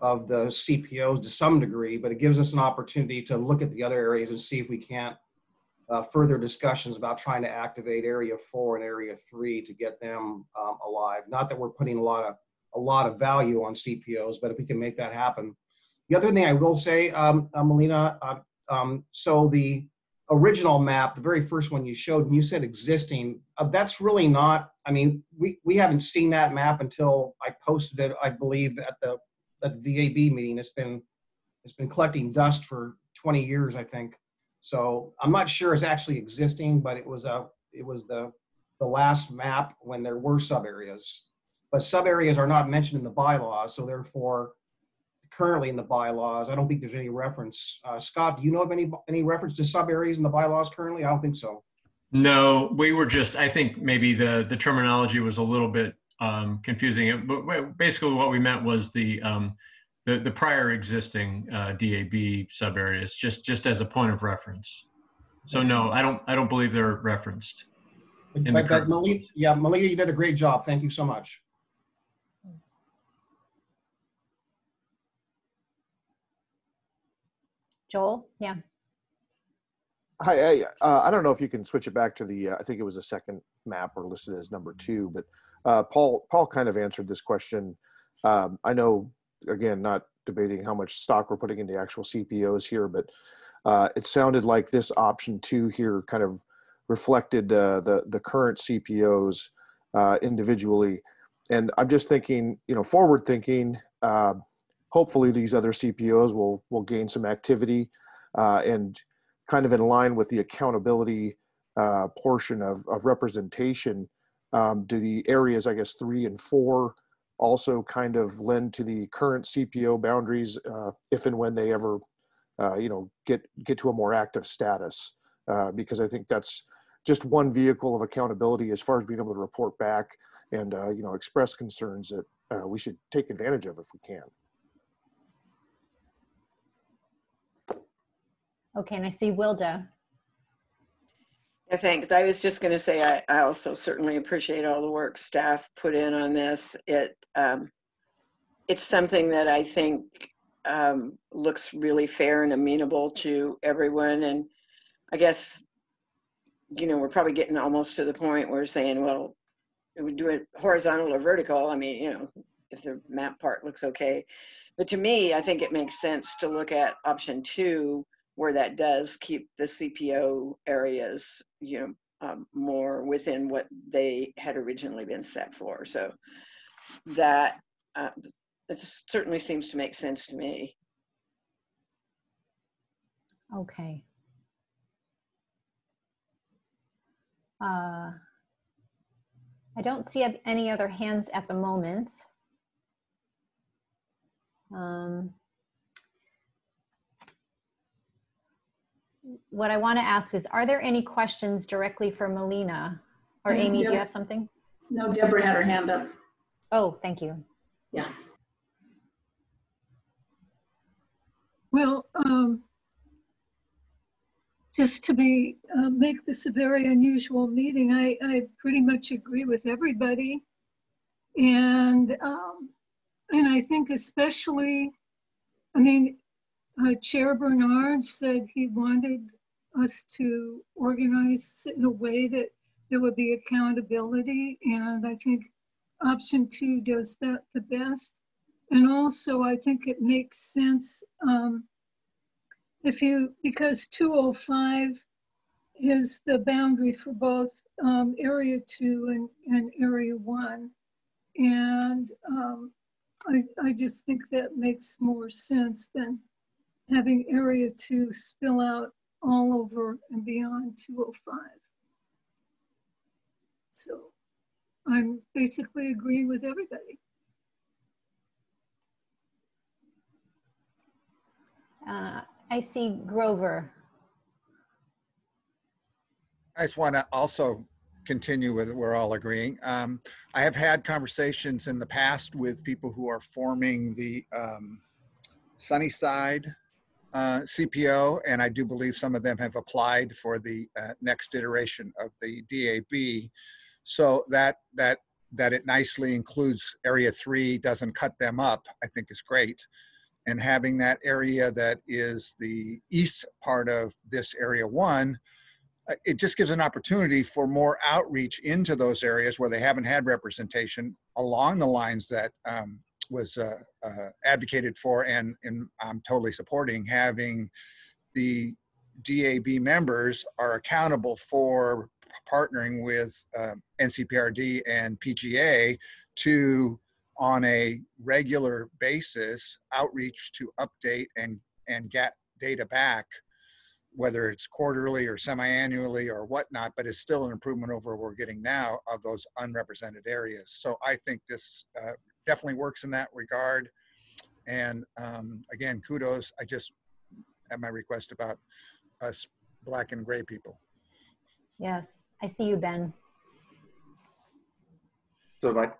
of the C P Os to some degree, but it gives us an opportunity to look at the other areas and see if we can't uh, further discussions about trying to activate area four and area three to get them um, alive. Not that we're putting a lot of, a lot of value on C P Os, but if we can make that happen. The other thing I will say, um, uh, Melina, uh, um, so the original map, the very first one you showed, and you said existing, uh, that's really not, I mean, we, we haven't seen that map until I posted it, I believe, at the at the D A B meeting. It's been, it's been collecting dust for twenty years, I think. So I'm not sure it's actually existing, but it was a, it was the, the last map when there were subareas. But subareas are not mentioned in the bylaws, so therefore, currently in the bylaws, I don't think there's any reference. Uh, Scott, do you know of any any reference to sub areas in the bylaws currently? I don't think so. No, we were just, I think maybe the, the terminology was a little bit um, confusing. But basically what we meant was the um, the, the prior existing uh, D A B sub areas, just, just as a point of reference. So no, I don't, I don't believe they're referenced. But, in but, the but Melina, yeah, Melina, you did a great job. Thank you so much. Joel, yeah. Hi, I, uh, I don't know if you can switch it back to the, uh, I think it was the second map or listed as number two, but uh, Paul, Paul kind of answered this question. Um, I know, again, not debating how much stock we're putting into actual C P Os here, but uh, it sounded like this option two here kind of reflected uh, the, the current C P Os uh, individually. And I'm just thinking, you know, forward thinking, uh, hopefully these other C P Os will, will gain some activity uh, and kind of in line with the accountability uh, portion of, of representation. Um, do the areas, I guess, three and four also kind of lend to the current C P O boundaries uh, if and when they ever, uh, you know, get, get to a more active status? Uh, because I think that's just one vehicle of accountability as far as being able to report back and, uh, you know, express concerns that uh, we should take advantage of if we can. Okay, and I see Wilda. Yeah, thanks. I was just going to say I, I also certainly appreciate all the work staff put in on this. It um, it's something that I think um, looks really fair and amenable to everyone. And I guess, you know, we're probably getting almost to the point where we're saying, well, we do it horizontal or vertical. I mean, you know, if the map part looks okay. But to me, I think it makes sense to look at option two, where that does keep the C P O areas, you know, um, more within what they had originally been set for. So that, uh, it certainly seems to make sense to me. Okay. Uh, I don't see any other hands at the moment. Um, what I want to ask is, are there any questions directly for Melina? Or um, Amy, Debra, do you have something? No, Deborah had her hand up. Oh, thank you. Yeah. Well, um, just to be, uh, make this a very unusual meeting, I, I pretty much agree with everybody. And, um, and I think especially, I mean, uh, Chair Bernard said he wanted us to organize in a way that there would be accountability. And I think option two does that the best. And also I think it makes sense um, if you, because two oh five is the boundary for both um, area two and, and area one. And um, I, I just think that makes more sense than having area two spill out all over and beyond two oh five. So I'm basically agreeing with everybody. Uh, I see Grover. I just want to also continue with it. We're all agreeing. Um, I have had conversations in the past with people who are forming the um, Sunnyside uh, C P O, and I do believe some of them have applied for the uh, next iteration of the D A B. So that that that it nicely includes area three, doesn't cut them up, I think is great. And having that area that is the east part of this area one, it just gives an opportunity for more outreach into those areas where they haven't had representation along the lines that um, was uh, uh, advocated for, and, and I'm totally supporting having the D A B members are accountable for partnering with uh, N C P R D and P G A to, on a regular basis, outreach to update and, and get data back, whether it's quarterly or semi-annually or whatnot, but it's still an improvement over what we're getting now of those unrepresented areas. So I think this uh, definitely works in that regard. And um, again, kudos. I just had my request about us black and gray people. Yes, I see you, Ben. So my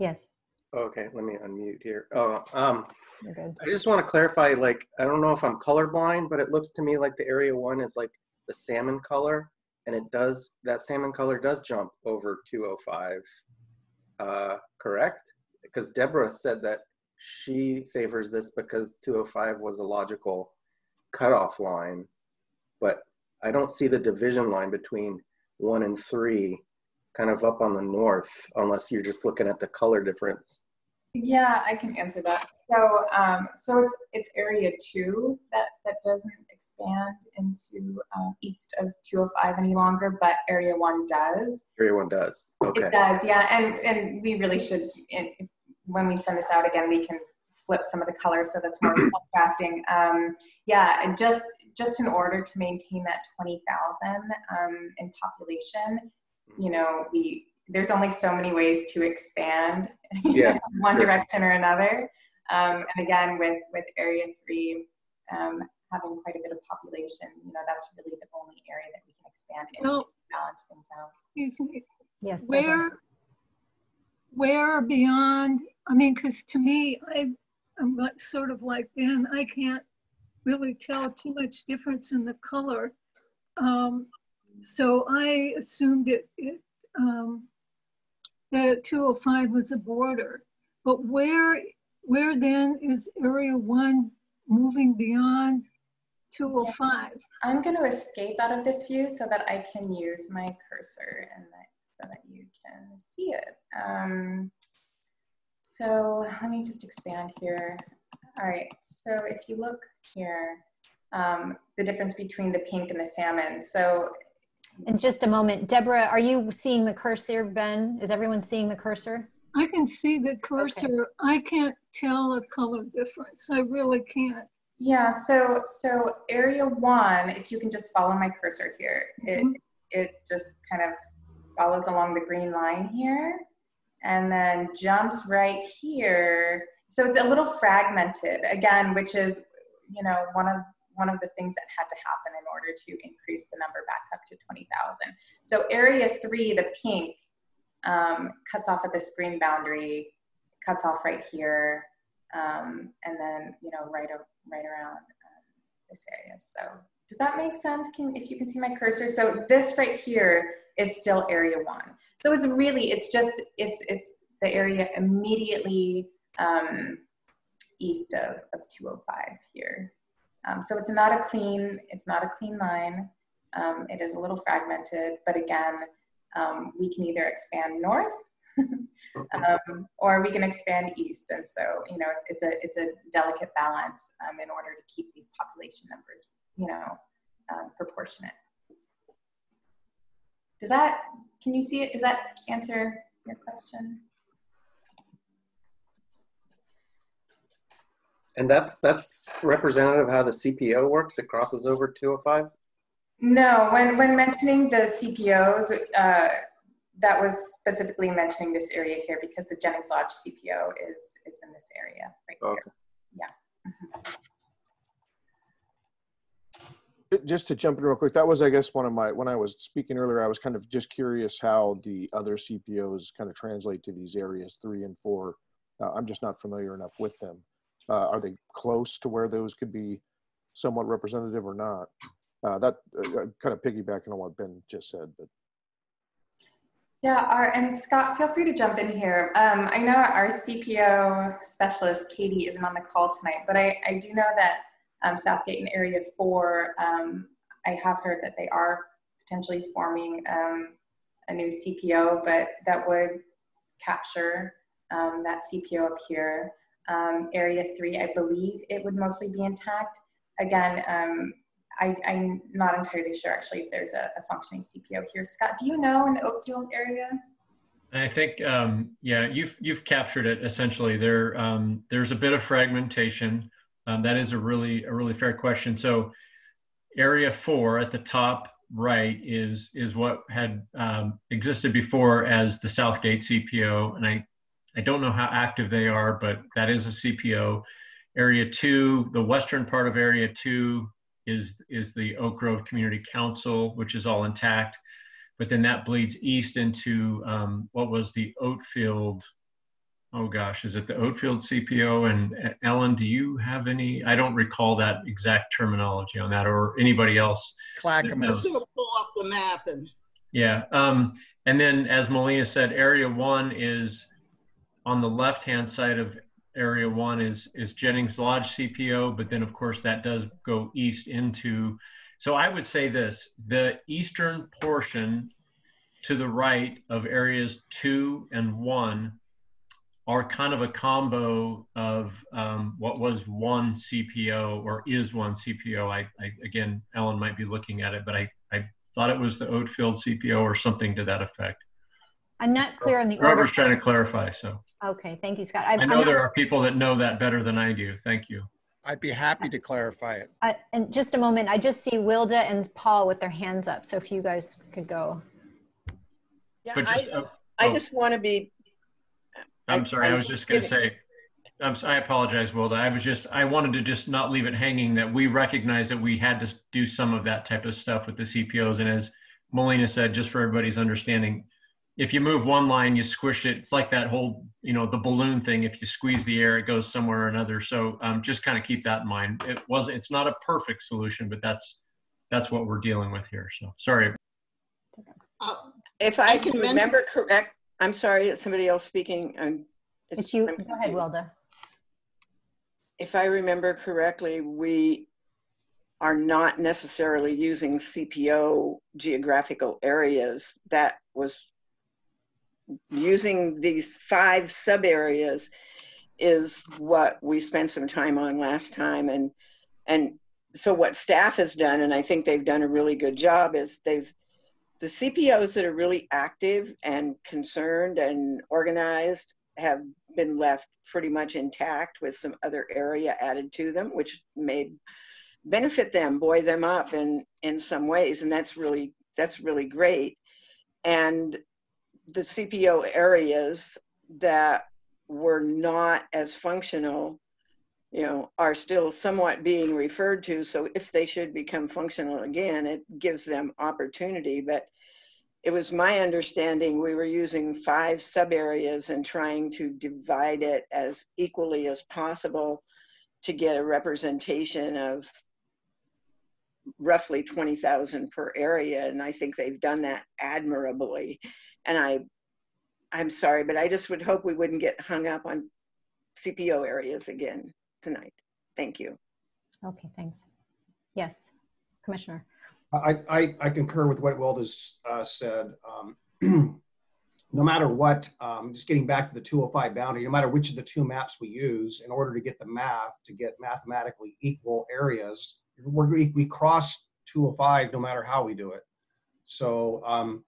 yes. Okay, let me unmute here. Oh, um, I just want to clarify, like, I don't know if I'm colorblind, but it looks to me like the area one is like the salmon color, and it does, that salmon color does jump over two oh five, uh, correct? Because Deborah said that she favors this because two oh five was a logical cutoff line, but I don't see the division line between one and three kind of up on the north, unless you're just looking at the color difference. Yeah, I can answer that. So, um, so it's it's area two that that doesn't expand into um, east of two oh five any longer, but area one does. Area one does. Okay. It does. Yeah, and and we really should, if, when we send this out again, we can flip some of the colors so that's more contrasting. Um, yeah, and just just in order to maintain that twenty thousand um, in population. You know, we there's only so many ways to expand, yeah, one sure. direction or another. Um, and again, with with area three um, having quite a bit of population, you know, that's really the only area that we can expand into well, to balance things out. Excuse me. Yes. Where, where beyond? I mean, because to me, I, I'm sort of like Ben. I can't really tell too much difference in the color. Um, So I assumed it, it um, that two oh five was a border, but where where then is area one moving beyond two oh five? I'm going to escape out of this view so that I can use my cursor and that, so that you can see it. Um, so let me just expand here. All right, so if you look here, um, the difference between the pink and the salmon. So in just a moment, Deborah, are you seeing the cursor, Ben? Is everyone seeing the cursor? I can see the cursor. Okay. I can't tell a color difference. I really can't. Yeah, so so area one, if you can just follow my cursor here, mm-hmm. it it just kind of follows along the green line here and then jumps right here. So it's a little fragmented again, which is, you know, one of one of the things that had to happen in order to increase the number back up to twenty thousand. So area three, the pink, um, cuts off at this green boundary, cuts off right here, um, and then, you know, right, right around um, this area. So does that make sense? Can, if you can see my cursor? So this right here is still area one. So it's really, it's just, it's, it's the area immediately um, east of, of two oh five here. Um, so it's not a clean, it's not a clean line. Um, it is a little fragmented, but again, um, we can either expand north um, or we can expand east. And so, you know, it's, it's a, it's a delicate balance um, in order to keep these population numbers, you know, um, proportionate. Does that, can you see it? Does that answer your question? And that's, that's representative of how the C P O works? It crosses over two oh five? No, when, when mentioning the C P Os, uh, that was specifically mentioning this area here because the Jennings Lodge C P O is, is in this area right okay. here. Yeah. Just to jump in real quick, that was, I guess, one of my, when I was speaking earlier, I was kind of just curious how the other C P Os kind of translate to these areas three and four. Uh, I'm just not familiar enough with them. Uh, are they close to where those could be somewhat representative or not? Uh, that uh, kind of piggybacking on what Ben just said. But. Yeah, our, and Scott, feel free to jump in here. Um, I know our C P O specialist, Katie, isn't on the call tonight, but I, I do know that um, Southgate and Area four, um, I have heard that they are potentially forming um, a new C P O, but that would capture um, that C P O up here. Um, area three, I believe it would mostly be intact. Again, um, I, I'm not entirely sure actually if there's a, a functioning C P O here. Scott, do you know in the Oakfield area? I think, um, yeah, you've, you've captured it essentially. There, um, there's a bit of fragmentation. Um, that is a really, a really fair question. So area four at the top right is, is what had um, existed before as the Southgate C P O, and I I don't know how active they are, but that is a C P O. Area two, the western part of Area two is, is the Oak Grove Community Council, which is all intact. But then that bleeds east into um, what was the Oatfield, oh gosh, is it the Oatfield C P O? And Ellen, do you have any, I don't recall that exact terminology on that or anybody else. Clackamas. Pull up the map and. Yeah, um, and then as Melina said, Area one is, on the left-hand side of Area one is, is Jennings Lodge C P O, but then of course that does go east into, so I would say this, the eastern portion to the right of Areas two and one are kind of a combo of um, what was one C P O or is one C P O. I, I again, Ellen might be looking at it, but I, I thought it was the Oatfield C P O or something to that effect. I'm not clear on the order. Robert's trying to clarify, so. Okay, thank you, Scott. I, I know there are people that know that better than I do. Thank you. I'd be happy to clarify it. Uh, and just a moment, I just see Wilda and Paul with their hands up, so if you guys could go. Yeah, but just, I, uh, oh, I just want to be. I'm I, sorry, I'm I was just going to say, I'm, I apologize, Wilda. I was just, I wanted to just not leave it hanging that we recognize that we had to do some of that type of stuff with the C P Os. And as Melina said, just for everybody's understanding, if you move one line, you squish it. It's like that whole, you know, the balloon thing. If you squeeze the air, it goes somewhere or another. So um, just kind of keep that in mind. It wasn't, it's not a perfect solution, but that's, that's what we're dealing with here. So sorry. Uh, if I, I can remember correct, I'm sorry, it's somebody else speaking. I'm, it's, it's you, I'm, go ahead, Wilda. If I remember correctly, we are not necessarily using C P O geographical areas. That was using these five sub areas is what we spent some time on last time. And, and so what staff has done, and I think they've done a really good job, is they've The C P Os that are really active and concerned and organized have been left pretty much intact with some other area added to them, which may benefit them, buoy them up in, in some ways. And that's really, that's really great. And the C P O areas that were not as functional, you know, are still somewhat being referred to. So if they should become functional again, it gives them opportunity. But it was my understanding we were using five sub areas and trying to divide it as equally as possible to get a representation of roughly twenty thousand per area. And I think they've done that admirably. And I, I'm sorry, but I just would hope we wouldn't get hung up on C P O areas again tonight. Thank you. Okay, thanks. Yes, Commissioner. I, I, I concur with what Wilda's uh, said. Um, no matter what, um, just getting back to the two oh five boundary, no matter which of the two maps we use, in order to get the math, to get mathematically equal areas, we're, we, we cross two oh five no matter how we do it. So, um,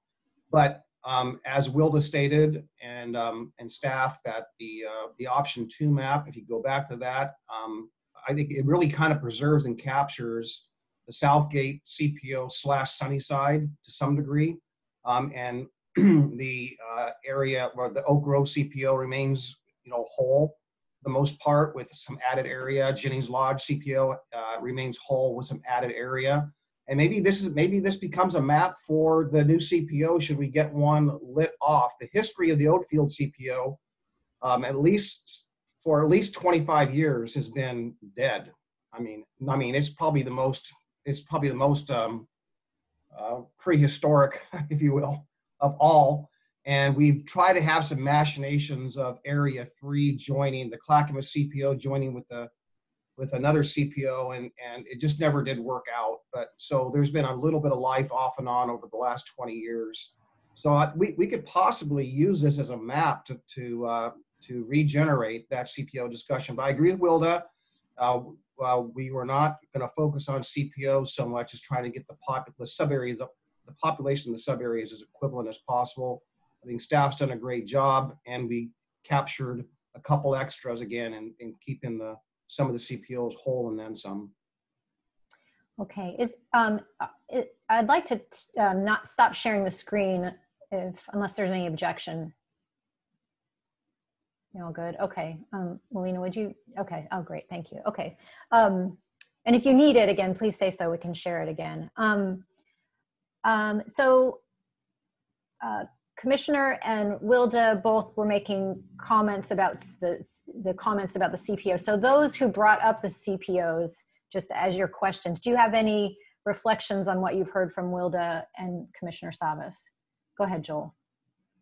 but Um, as Wilda stated, and um, and staff, that the uh, the option two map, if you go back to that, um, I think it really kind of preserves and captures the Southgate C P O slash Sunnyside to some degree, um, and the uh, area where the Oak Grove C P O remains, you know, whole for the most part with some added area. Jennings Lodge C P O uh, remains whole with some added area. And maybe this is maybe this becomes a map for the new C P O should we get one lit off. The history of the Oatfield C P O, um, at least for at least twenty-five years, has been dead. I mean, I mean, it's probably the most it's probably the most um, uh, prehistoric, if you will, of all. And we've tried to have some machinations of Area Three joining the Clackamas C P O, joining with the with another C P O, and, and it just never did work out. But so there's been a little bit of life off and on over the last twenty years. So I, we, we could possibly use this as a map to, to, uh, to regenerate that C P O discussion. But I agree with Wilda. Uh, well, we were not gonna focus on C P O so much as trying to get the, pop, the sub-areas, the population of the sub-areas as equivalent as possible. I think staff's done a great job, and we captured a couple extras again and, and keeping the some of the C P Os whole and then some. Okay, is um, it, I'd like to uh, not stop sharing the screen if unless there's any objection. No good. Okay, um, Melina, would you? Okay. Oh, great. Thank you. Okay, um, and if you need it again, please say so. We can share it again. Um, um, so, uh, Commissioner and Wilda both were making comments about the, the comments about the C P O. So those who brought up the C P Os, just as your questions, do you have any reflections on what you've heard from Wilda and Commissioner Savas? Go ahead, Joel.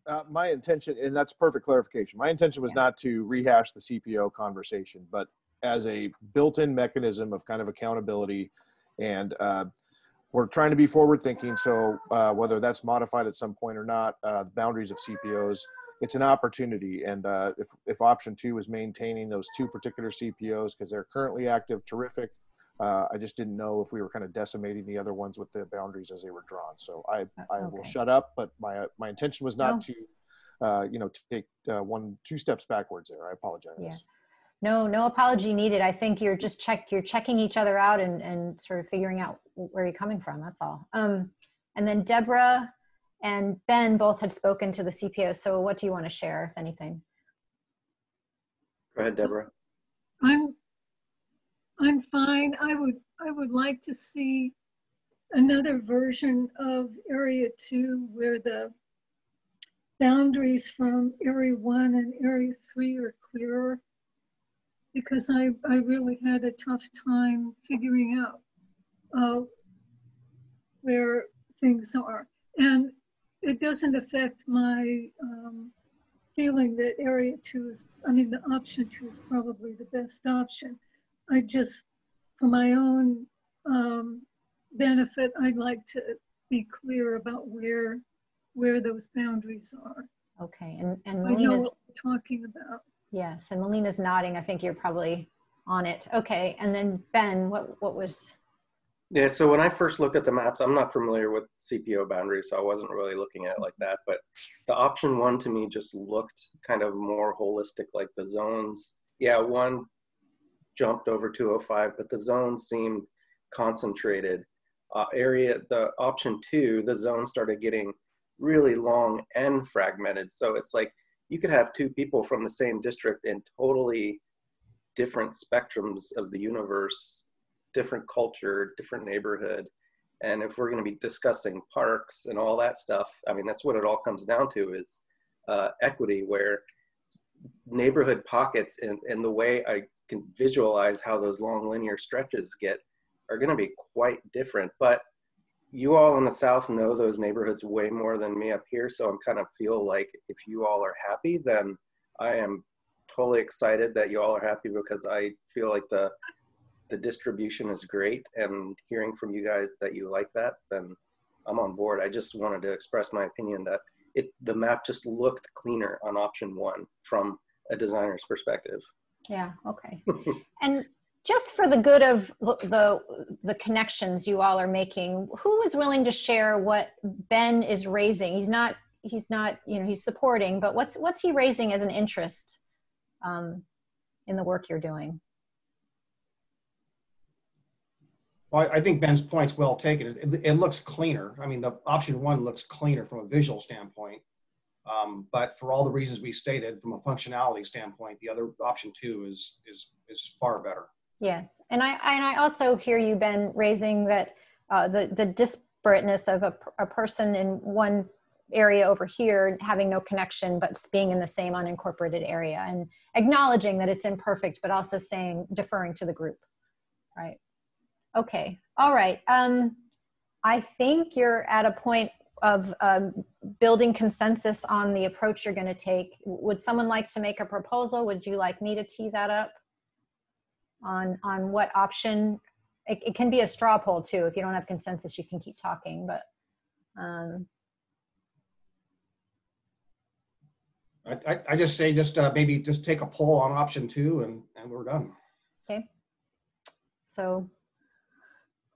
Uh, my intention, and that's perfect clarification, my intention was yeah. not to rehash the C P O conversation, but as a built-in mechanism of kind of accountability, and uh, we're trying to be forward-thinking, so uh, whether that's modified at some point or not, uh, the boundaries of C P Os, it's an opportunity. And uh, if, if option two is maintaining those two particular C P Os because they're currently active, terrific. Uh, I just didn't know if we were kind of decimating the other ones with the boundaries as they were drawn. So I, I okay. will shut up, but my, my intention was not no. to, uh, you know, take uh, one, two steps backwards there. I apologize. Yeah. No, no apology needed. I think you're just check, you're checking each other out and, and sort of figuring out where you're coming from, that's all. Um, and then Deborah and Ben both had spoken to the C P O, so what do you want to share, if anything? Go ahead, Deborah. I'm, I'm fine. I would, I would like to see another version of Area two where the boundaries from Area one and Area three are clearer, because I, I really had a tough time figuring out uh, where things are. And it doesn't affect my um, feeling that area two is, I mean, the option two is probably the best option. I just, for my own um, benefit, I'd like to be clear about where, where those boundaries are. Okay, and, and I know what we're talking about. Yes, and Melina's nodding. I think you're probably on it. Okay, and then Ben, what, what was Yeah, so when I first looked at the maps, I'm not familiar with C P O boundaries, so I wasn't really looking at it like that. But the option one to me just looked kind of more holistic, like the zones. Yeah, one jumped over two oh five, but the zones seemed concentrated. Uh, area, the option two, the zone started getting really long and fragmented. So it's like you could have two people from the same district in totally different spectrums of the universe, different culture, different neighborhood. And if we're going to be discussing parks and all that stuff, I mean, that's what it all comes down to is uh, equity, where neighborhood pockets and, and the way I can visualize how those long linear stretches get are going to be quite different. But you all in the South know those neighborhoods way more than me up here. So I'm kind of feel like if you all are happy, then I am totally excited that you all are happy, because I feel like the the distribution is great, and hearing from you guys that you like that, then I'm on board. I just wanted to express my opinion that it the map just looked cleaner on option one from a designer's perspective. Yeah, okay. And just for the good of the, the connections you all are making, who is willing to share what Ben is raising? He's not, he's not, you know, he's supporting, but what's, what's he raising as an interest um, in the work you're doing? Well, I think Ben's point's well taken. It, it looks cleaner. I mean, the option one looks cleaner from a visual standpoint, um, but for all the reasons we stated, from a functionality standpoint, the other option two is is is far better. Yes, and I and I also hear you, Ben, raising that uh, the the disparateness of a a person in one area over here having no connection, but being in the same unincorporated area, and acknowledging that it's imperfect, but also saying deferring to the group, right? Okay, all right. Um, I think you're at a point of um, building consensus on the approach you're going to take. Would someone like to make a proposal? Would you like me to tee that up on on what option? It, it can be a straw poll too. If you don't have consensus, you can keep talking. But um, I, I, I just say just uh, maybe just take a poll on option two, and and we're done. Okay. So.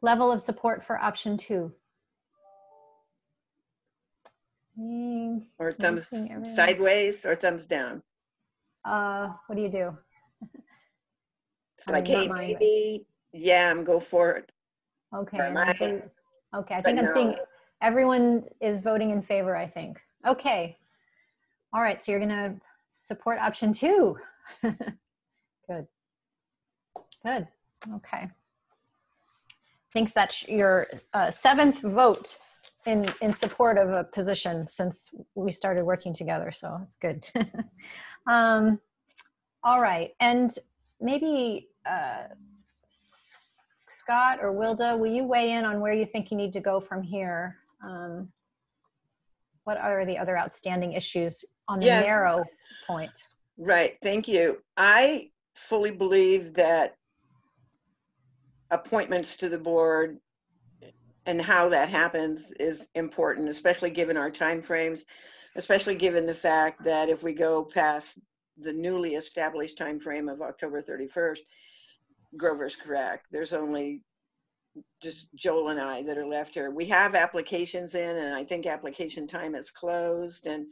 Level of support for option two. Or thumbs sideways or thumbs down. Uh, what do you do? It's like, hey, maybe, yeah, I'm go for it. Okay. I think, okay, I think I'm seeing everyone is voting in favor, I think. Okay. All right, so you're gonna support option two. Good, good, okay. Thinks that's your uh, seventh vote in, in support of a position since we started working together, so it's good. um, all right, and maybe uh, Scott or Wilda, will you weigh in on where you think you need to go from here? Um, what are the other outstanding issues on the yes. narrow point? Right, thank you. I fully believe that appointments to the board and how that happens is important, especially given our time frames, especially given the fact that if we go past the newly established time frame of October thirty-first, Grover's correct. There's only just Joel and I that are left here. We have applications in, and I think application time is closed. And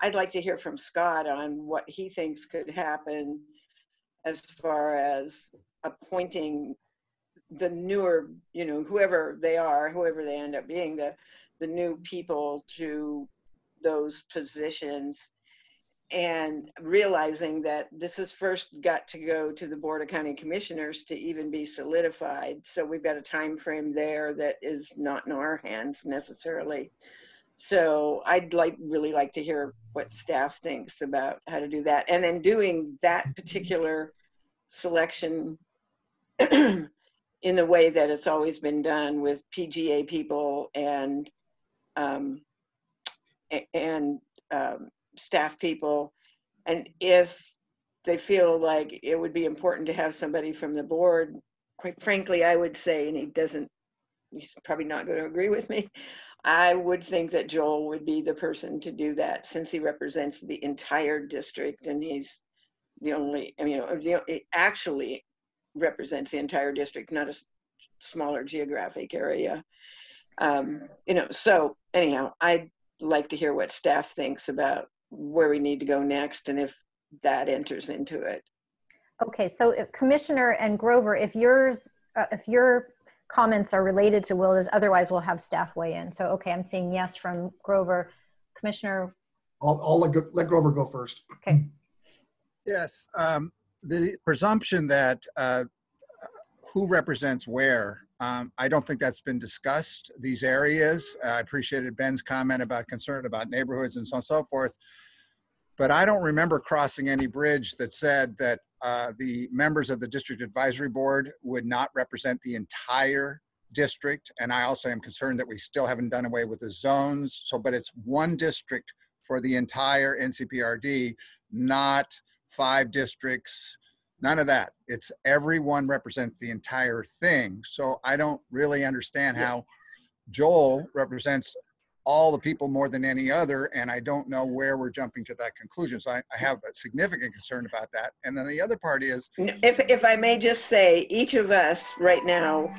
I'd like to hear from Scott on what he thinks could happen as far as appointing the newer, you know, whoever they are, whoever they end up being, the, the new people to those positions, and realizing that this has first got to go to the Board of County Commissioners to even be solidified. So we've got a time frame there that is not in our hands necessarily. So I'd like really like to hear what staff thinks about how to do that. And then doing that particular selection in the way that it's always been done with P G A people and um, and um, staff people. And if they feel like it would be important to have somebody from the board, quite frankly, I would say, and he doesn't, he's probably not going to agree with me, I would think that Joel would be the person to do that, since he represents the entire district, and he's the only, I mean, you know, actually represents the entire district, not a smaller geographic area. Um, you know, so anyhow, I'd like to hear what staff thinks about where we need to go next and if that enters into it. Okay, so if Commissioner and Grover, if yours, uh, if your comments are related to Wilda's, otherwise we'll have staff weigh in. So, okay, I'm seeing yes from Grover. Commissioner? I'll, I'll let, go, let Grover go first. Okay. Yes, um, the presumption that uh, who represents where, um, I don't think that's been discussed, these areas. I appreciated Ben's comment about concern about neighborhoods and so on and so forth. But I don't remember crossing any bridge that said that uh, the members of the district advisory board would not represent the entire district. And I also am concerned that we still haven't done away with the zones. So, but it's one district for the entire N C P R D, not five districts, none of that. It's everyone represents the entire thing. So I don't really understand how Joel represents all the people more than any other, and I don't know where we're jumping to that conclusion. So I, I have a significant concern about that. And then the other part is, if, if I may just say, each of us right now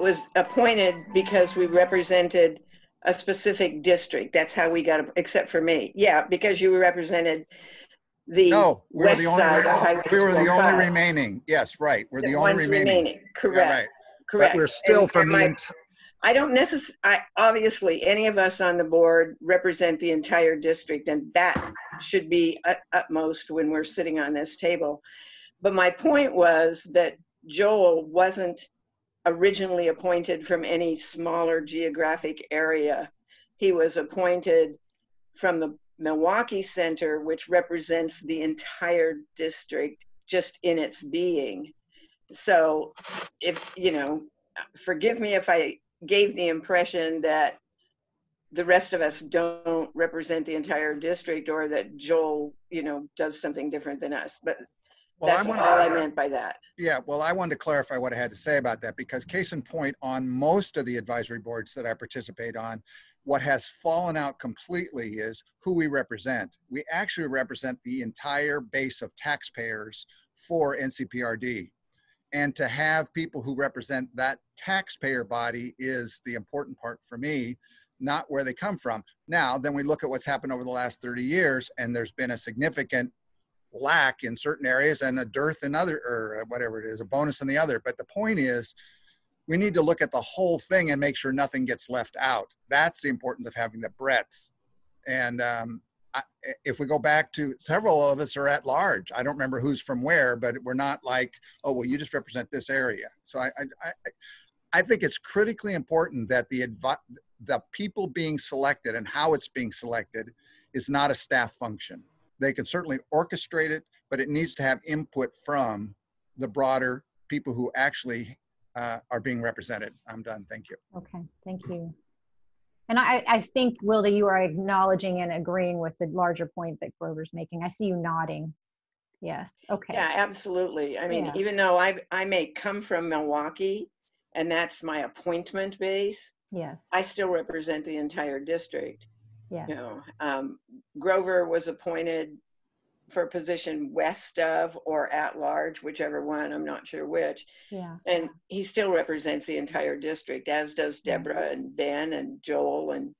was appointed because we represented a specific district. That's how we got, except for me. Yeah, because you represented the no, we west were the only side of Highway We were the only remaining. Yes, right. We're the, the only remaining. remaining. Correct. Yeah, right. Correct. But we're still and from the entire. I don't necessarily, obviously, any of us on the board represent the entire district, and that should be at utmost when we're sitting on this table. But my point was that Joel wasn't originally appointed from any smaller geographic area. He was appointed from the Milwaukie Center, which represents the entire district just in its being. So if, you know, forgive me if I gave the impression that the rest of us don't represent the entire district, or that Joel, you know, does something different than us. But well, that's I wanna, all I meant by that. Yeah, well, I wanted to clarify what I had to say about that, because case in point, on most of the advisory boards that I participate on, what has fallen out completely is who we represent. We actually represent the entire base of taxpayers for N C P R D. And to have people who represent that taxpayer body is the important part for me, not where they come from. Now, then we look at what's happened over the last thirty years, and there's been a significant lack in certain areas and a dearth in other, or whatever it is, a bonus in the other. But the point is, we need to look at the whole thing and make sure nothing gets left out. That's the importance of having the breadth. And um, I, if we go back to, several of us are at large. I don't remember who's from where, but we're not like, oh, well, you just represent this area. So I, I, I, I think it's critically important that the, the people being selected and how it's being selected is not a staff function. They can certainly orchestrate it, but it needs to have input from the broader people who actually uh, are being represented. I'm done. Thank you. Okay. Thank you. And I, I think, Wilda, you are acknowledging and agreeing with the larger point that Grover's making. I see you nodding. Yes. Okay. Yeah, absolutely. I mean, yeah. even though I I may come from Milwaukie, and that's my appointment base. Yes. I still represent the entire district. Yes. You know, um, Grover was appointed for a position west of or at large, whichever one, I'm not sure which. Yeah. And he still represents the entire district, as does Deborah and Ben and Joel, and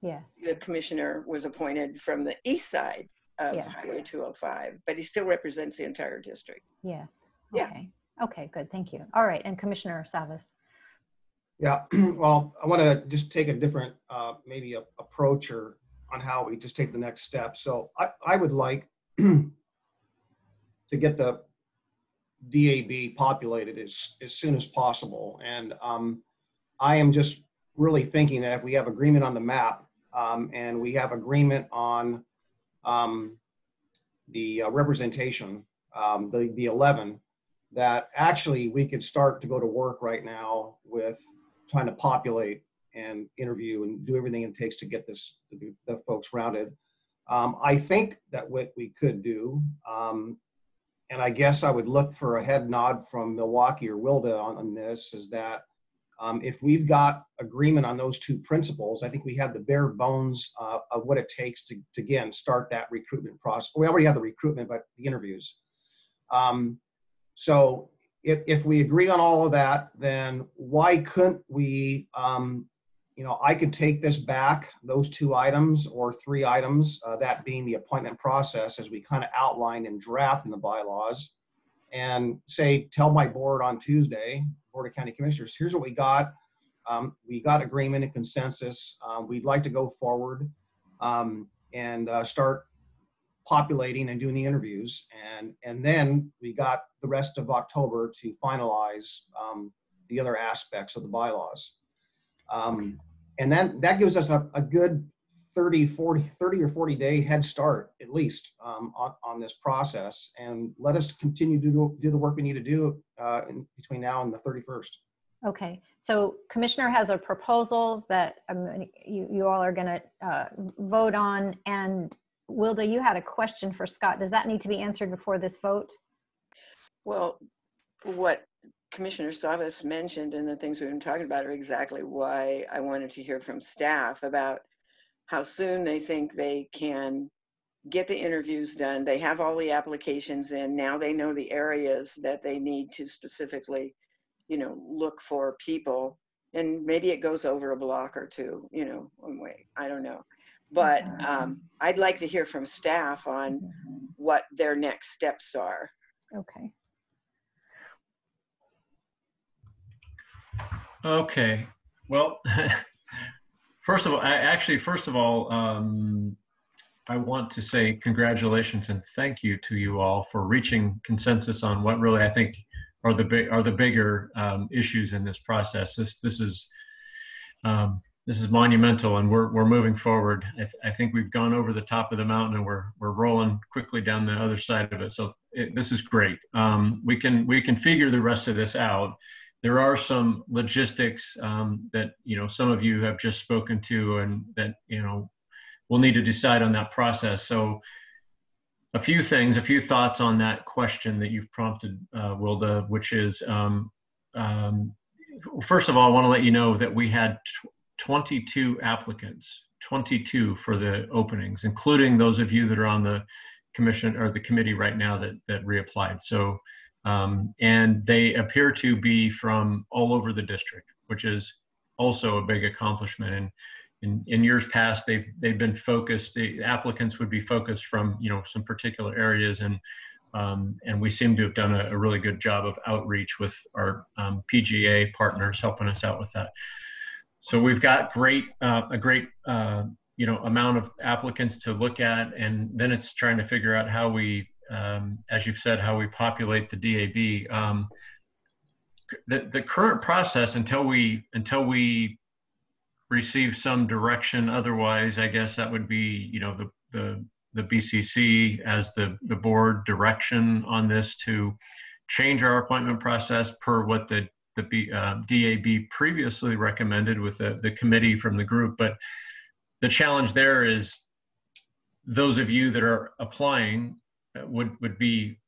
yes, the commissioner was appointed from the east side of yes. Highway two oh five, but he still represents the entire district. Yes. Okay. Yeah. Okay, good, thank you. All right, and Commissioner Savas. Yeah, well, I wanna just take a different, uh, maybe a, approach or on how we just take the next step. So I, I would like, to get the D A B populated as, as soon as possible. And um, I am just really thinking that if we have agreement on the map um, and we have agreement on um, the uh, representation, um, the, the eleven, that actually we could start to go to work right now with trying to populate and interview and do everything it takes to get this, the, the folks rounded. Um, I think that what we could do, um, and I guess I would look for a head nod from Milwaukie or Wilda on, on this, is that um, if we've got agreement on those two principles, I think we have the bare bones uh, of what it takes to, to, again, start that recruitment process. We already have the recruitment, but the interviews. Um, so if, if we agree on all of that, then why couldn't we, um, you know, I could take this back, those two items or three items, uh, that being the appointment process as we kind of outlined and draft in the bylaws, and say, tell my board on Tuesday, Board of County Commissioners, here's what we got. Um, we got agreement and consensus. Uh, we'd like to go forward um, and uh, start populating and doing the interviews. And, and then we got the rest of October to finalize um, the other aspects of the bylaws. Um, and then that gives us a, a good thirty, forty, thirty or forty day head start, at least um, on, on this process, and let us continue to do, do the work we need to do uh, in between now and the thirty-first. Okay, so Commissioner has a proposal that um, you, you all are gonna uh, vote on, and Wilda, you had a question for Scott. Does that need to be answered before this vote? Well, what Commissioner Savas mentioned and the things we've been talking about are exactly why I wanted to hear from staff about how soon they think they can get the interviews done. They have all the applications in. Now they know the areas that they need to specifically, you know, look for people, and maybe it goes over a block or two, you know, one way, I don't know. But um, I'd like to hear from staff on what their next steps are. Okay. Okay, well, first of all, I actually, first of all, um, I want to say congratulations and thank you to you all for reaching consensus on what really I think are the big are the bigger um, issues in this process. This this is um, this is monumental, and we're we're moving forward. I, th I think we've gone over the top of the mountain, and we're we're rolling quickly down the other side of it. So it, this is great. Um, we can we can figure the rest of this out. There are some logistics um, that you know some of you have just spoken to, and that you know we'll need to decide on that process. So. A few things, a few thoughts on that question that you've prompted, uh, Wilda, which is, um, um, first of all, I want to let you know that we had twenty-two applicants, twenty-two for the openings, including those of you that are on the commission or the committee right now that, that reapplied. So, um, and they appear to be from all over the district, which is also a big accomplishment. And, In, in years past, they've, they've been focused, the applicants would be focused from, you know, some particular areas, and, um, and we seem to have done a, a really good job of outreach with our um, P G A partners helping us out with that. So we've got great, uh, a great, uh, you know, amount of applicants to look at, and then it's trying to figure out how we, um, as you've said, how we populate the D A B. Um, the, the current process until we, until we, receive some direction otherwise, I guess that would be, you know, the the, the B C C as the, the board direction on this to change our appointment process per what the, the B, uh, D A B previously recommended with the, the committee from the group. But the challenge there is those of you that are applying would, would be,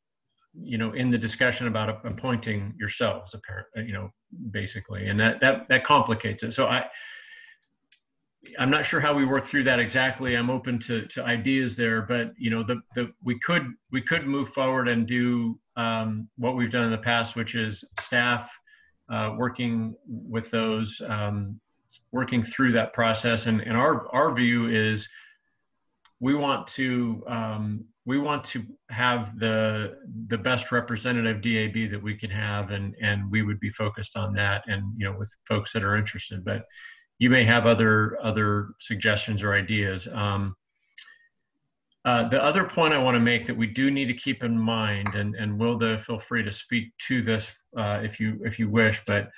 you know, in the discussion about appointing yourselves, apparently, you know, basically, and that, that, that complicates it. So I, I'm not sure how we work through that exactly. I'm open to, to ideas there, but you know, the, the we could we could move forward and do um, what we've done in the past, which is staff uh, working with those, um, working through that process. And, and our our view is we want to um, we want to have the the best representative D A B that we can have, and and we would be focused on that, and you know, with folks that are interested, but. You may have other other suggestions or ideas. Um, uh, the other point I want to make that we do need to keep in mind, and and Wilda, feel free to speak to this uh, if you if you wish, but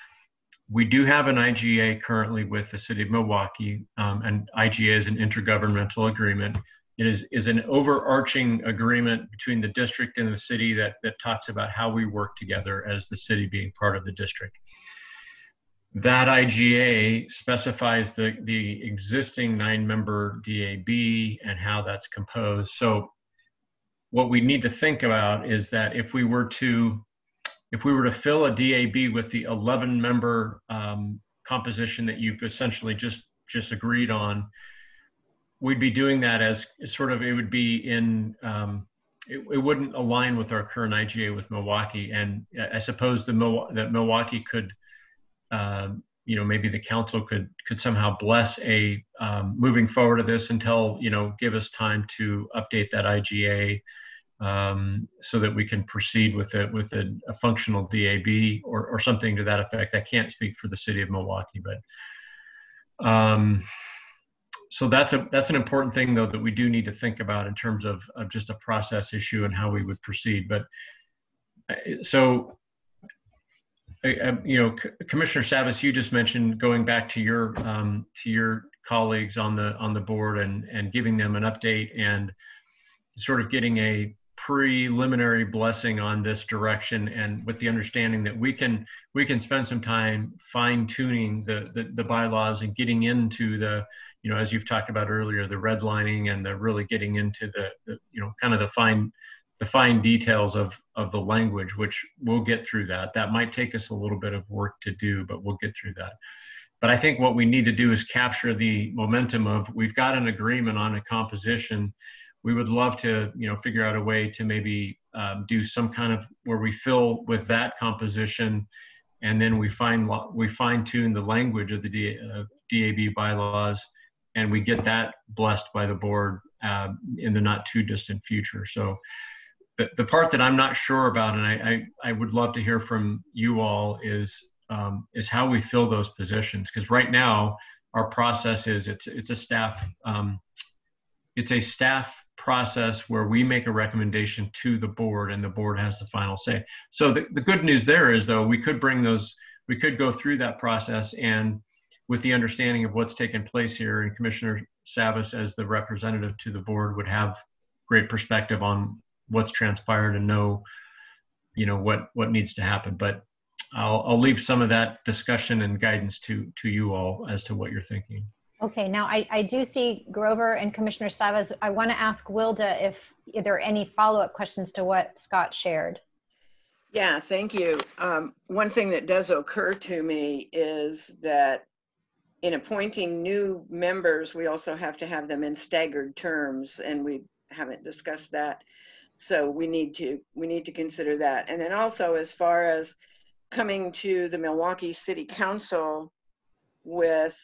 we do have an I G A currently with the City of Milwaukie, um, and I G A is an intergovernmental agreement. It is is an overarching agreement between the district and the city that that talks about how we work together as the city being part of the district. That I G A specifies the, the existing nine-member D A B and how that's composed. So what we need to think about is that if we were to, if we were to fill a D A B with the eleven-member um, composition that you've essentially just, just agreed on, we'd be doing that as sort of, it would be in, um, it, it wouldn't align with our current I G A with Milwaukie. And I suppose the Mil that Milwaukie could, um, you know, maybe the council could could somehow bless a um, moving forward of this until, you know, give us time to update that I G A um, so that we can proceed with it with a, a functional D A B or, or something to that effect. I can't speak for the city of Milwaukie, but um, so that's a that's an important thing though that we do need to think about in terms of, of just a process issue and how we would proceed. But so. Uh, you know, C Commissioner Savas, you just mentioned going back to your um, to your colleagues on the on the board and and giving them an update and sort of getting a preliminary blessing on this direction, and with the understanding that we can we can spend some time fine tuning the the, the bylaws and getting into the, you know, as you've talked about earlier, the redlining and the really getting into the, the you know kind of the fine. The fine details of of the language, which we'll get through that. That might take us a little bit of work to do, but we'll get through that. But I think what we need to do is capture the momentum of we've got an agreement on a composition. We would love to, you know, figure out a way to maybe um, do some kind of where we fill with that composition, and then we find we fine tune the language of the D, uh, D A B bylaws, and we get that blessed by the board uh, in the not too distant future. So. The, the part that I'm not sure about, and I, I, I would love to hear from you all, is um, is how we fill those positions. Because right now, our process is it's it's a staff um, it's a staff process where we make a recommendation to the board, and the board has the final say. So the, the good news there is, though, we could bring those we could go through that process, and with the understanding of what's taken place here, and Commissioner Savas, as the representative to the board, would have great perspective on what's transpired and know, you know, what, what needs to happen. But I'll, I'll leave some of that discussion and guidance to, to you all as to what you're thinking. Okay. Now I, I do see Grover and Commissioner Savas. I want to ask Wilda if, if there are any follow-up questions to what Scott shared. Yeah, thank you. Um, one thing that does occur to me is that in appointing new members, we also have to have them in staggered terms, and we haven't discussed that. So we need to we need to consider that. And then also, as far as coming to the Milwaukie City Council with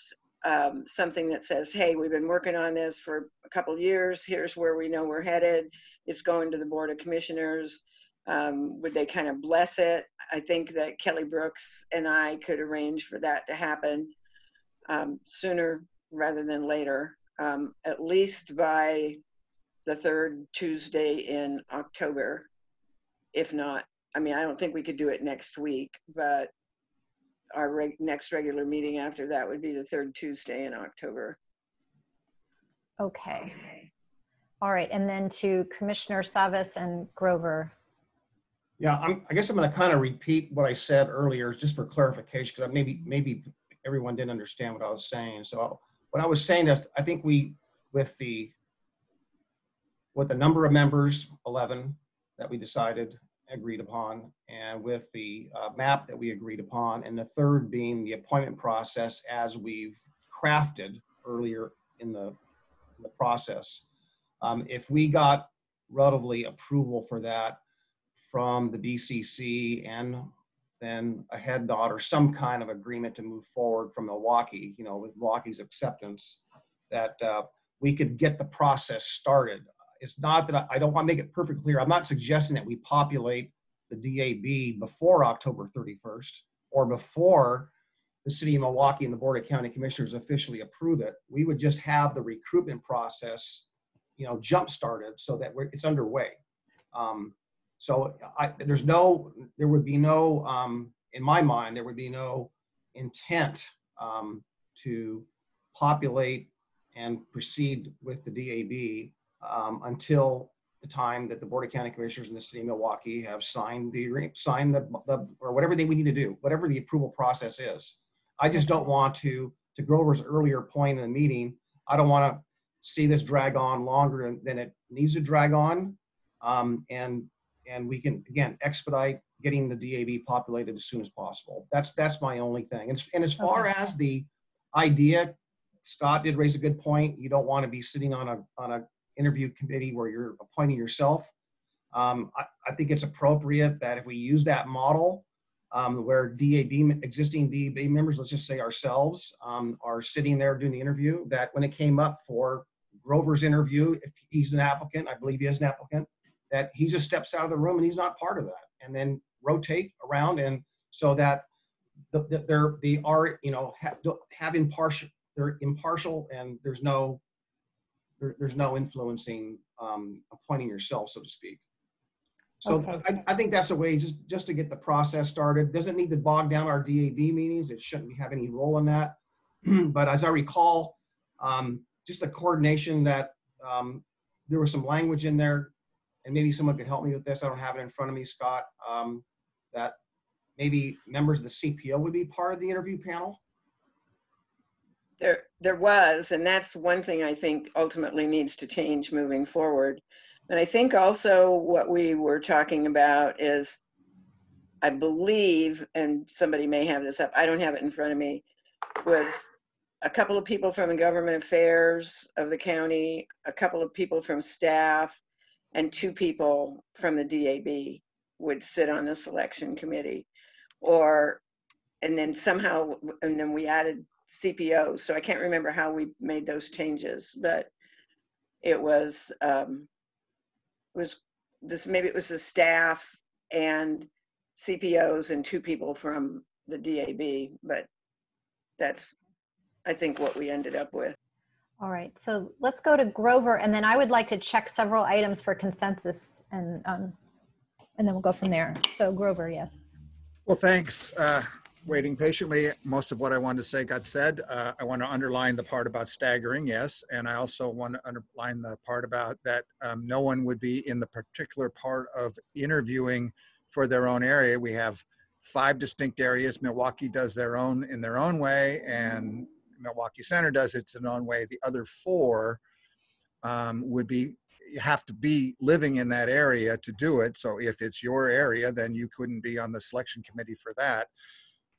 um, something that says, hey, we've been working on this for a couple of years, here's where we know we're headed, it's going to the Board of Commissioners, um, would they kind of bless it? I think that Kelly Brooks and I could arrange for that to happen um, sooner rather than later, um, at least by the third Tuesday in October, if not. I mean, I don't think we could do it next week, but our reg next regular meeting after that would be the third Tuesday in October. Okay. All right, and then to Commissioner Savas and Grover. Yeah, I'm, I guess I'm gonna kind of repeat what I said earlier just for clarification, because maybe, maybe everyone didn't understand what I was saying. So what I was saying is, I think we, with the with the number of members, eleven, that we decided, agreed upon, and with the uh, map that we agreed upon, and the third being the appointment process as we've crafted earlier in the, in the process. Um, if we got relatively approval for that from the B C C and then a head nod or some kind of agreement to move forward from Milwaukie, you know, with Milwaukee's acceptance, that uh, we could get the process started. It's not that I, I don't want to make it perfectly clear. I'm not suggesting that we populate the D A B before October thirty-first or before the City of Milwaukie and the Board of County Commissioners officially approve it. We would just have the recruitment process, you know, jump started so that we're, it's underway. Um, so I, there's no, there would be no, um, in my mind, there would be no intent um, to populate and proceed with the D A B Um, until the time that the Board of County Commissioners and the City of Milwaukie have signed the signed the, the or whatever they we need to do, whatever the approval process is. I just don't want to, to Grover's earlier point in the meeting, I don't want to see this drag on longer than it needs to drag on, um, and and we can again expedite getting the D A B populated as soon as possible. That's that's my only thing. And and as far as the idea, Scott did raise a good point. You don't want to be sitting on a on a interview committee where you're appointing yourself. Um, I, I think it's appropriate that if we use that model um, where D A B, existing D A B members, let's just say ourselves, um, are sitting there doing the interview, that when it came up for Grover's interview, if he's an applicant, I believe he is an applicant, that he just steps out of the room and he's not part of that, and then rotate around, and so that the, the, they're, they are, you know, ha, have impartial, they're impartial, and there's no, there, there's no influencing, um, appointing yourself, so to speak. So okay. I, I think that's a way just, just to get the process started. Doesn't need to bog down our D A B meetings. It shouldn't have any role in that. But as I recall, um, just the coordination that um, there was some language in there, and maybe someone could help me with this. I don't have it in front of me, Scott, um, that maybe members of the C P O would be part of the interview panel. There, there was, and that's one thing I think ultimately needs to change moving forward. And I think also what we were talking about is, I believe, and somebody may have this up, I don't have it in front of me, was a couple of people from the government affairs of the county, a couple of people from staff, and two people from the D A B would sit on the selection committee, or, and then somehow, and then we added C P Os. So I can't remember how we made those changes, but it was, um, was this, maybe it was the staff and C P Os and two people from the D A B, but that's, I think, what we ended up with. All right, so let's go to Grover, and then I would like to check several items for consensus, and um, and then we'll go from there. So Grover, yes. Well, thanks. Uh, waiting patiently, most of what I wanted to say got said. Uh, I want to underline the part about staggering, yes, and I also want to underline the part about that um, no one would be in the particular part of interviewing for their own area. We have five distinct areas. Milwaukee does their own in their own way, and Milwaukee Center does its own way. The other four um, would be, you have to be living in that area to do it. So if it's your area, then you couldn't be on the selection committee for that.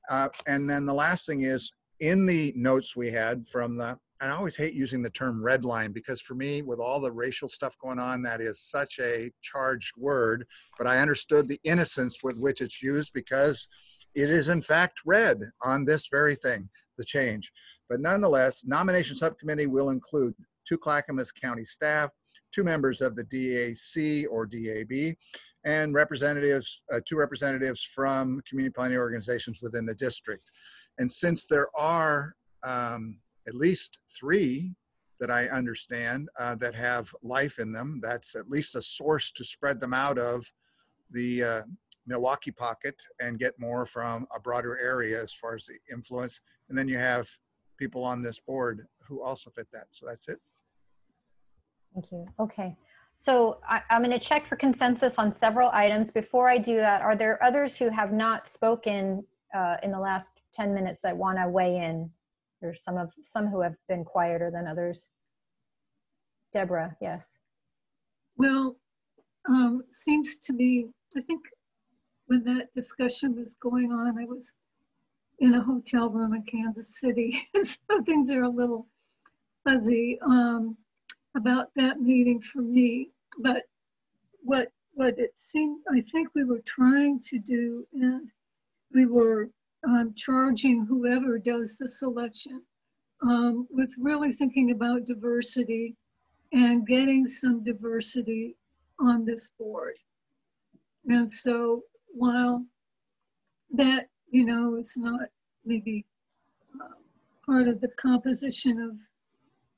Uh, and then the last thing is, in the notes we had from the, and I always hate using the term red line, because for me, with all the racial stuff going on, that is such a charged word, but I understood the innocence with which it's used, because it is in fact red on this very thing, the change. But nonetheless, nomination subcommittee will include two Clackamas County staff, two members of the D A C or D A B, and representatives, uh, two representatives from community planning organizations within the district. And since there are um, at least three that I understand uh, that have life in them, that's at least a source to spread them out of the uh, Milwaukee pocket and get more from a broader area as far as the influence. And then you have people on this board who also fit that. So that's it. Thank you. Okay. So I, I'm going to check for consensus on several items. Before I do that, are there others who have not spoken uh, in the last ten minutes that want to weigh in? There's some of some who have been quieter than others. Deborah, yes. Well, um, seems to me, I think when that discussion was going on, I was in a hotel room in Kansas City, so things are a little fuzzy um, about that meeting for me. But what what it seemed, I think we were trying to do, and we were um, charging whoever does the selection um, with really thinking about diversity and getting some diversity on this board. And so while that, you know, it's not maybe uh, part of the composition of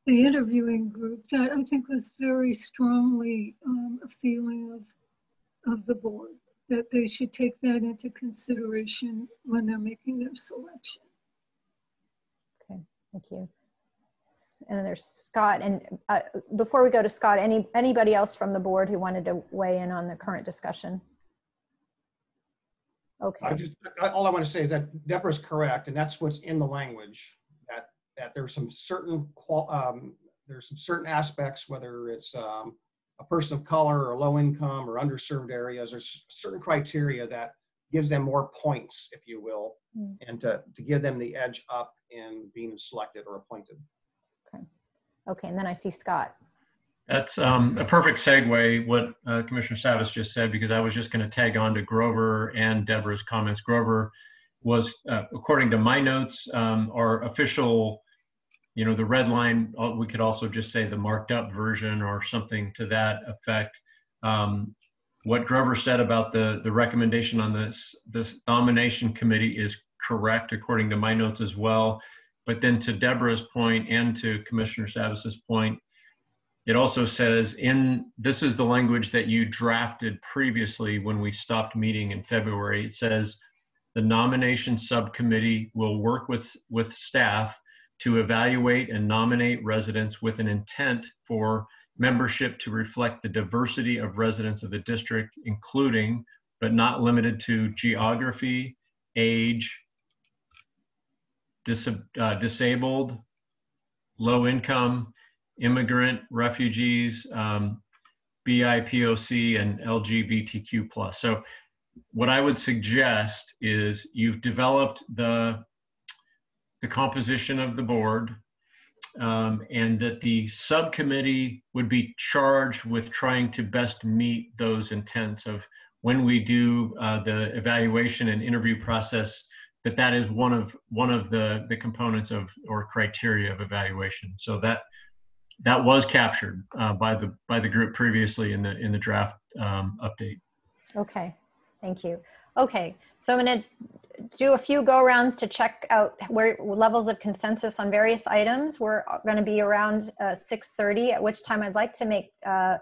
the interviewing group, that I think was very strongly um, a feeling of, of the board, that they should take that into consideration when they're making their selection. Okay, thank you. And then there's Scott, and uh, before we go to Scott, any anybody else from the board who wanted to weigh in on the current discussion? Okay. I just, all I want to say is that Deborah's correct, and that's what's in the language. That that there's some certain qual, um, there's some certain aspects, whether it's um, a person of color or low income or underserved areas, there's certain criteria that gives them more points, if you will, mm. and to to give them the edge up in being selected or appointed. Okay. Okay, and then I see Scott. That's um, a perfect segue, what uh, Commissioner Savas just said, because I was just going to tag on to Grover and Deborah's comments. Grover was, uh, according to my notes, um, our official, you know, the red line, we could also just say the marked up version or something to that effect. Um, what Grover said about the, the recommendation on this, this nomination committee is correct, according to my notes as well. But then to Deborah's point and to Commissioner Savas's point, it also says in, this is the language that you drafted previously when we stopped meeting in February. It says, the nomination subcommittee will work with, with staff to evaluate and nominate residents with an intent for membership to reflect the diversity of residents of the district, including, but not limited to, geography, age, dis uh, disabled, low income, immigrant, refugees, um, B I P O C, and L G B T Q plus. So what I would suggest is you've developed the, the composition of the board, um, and that the subcommittee would be charged with trying to best meet those intents of when we do uh, the evaluation and interview process, that that is one of, one of the, the components of or criteria of evaluation. So that, that was captured uh, by the by the group previously in the in the draft um, update. Okay, thank you. Okay, so I'm going to do a few go rounds to check out where levels of consensus on various items. We're going to be around uh, six thirty, at which time I'd like to make uh,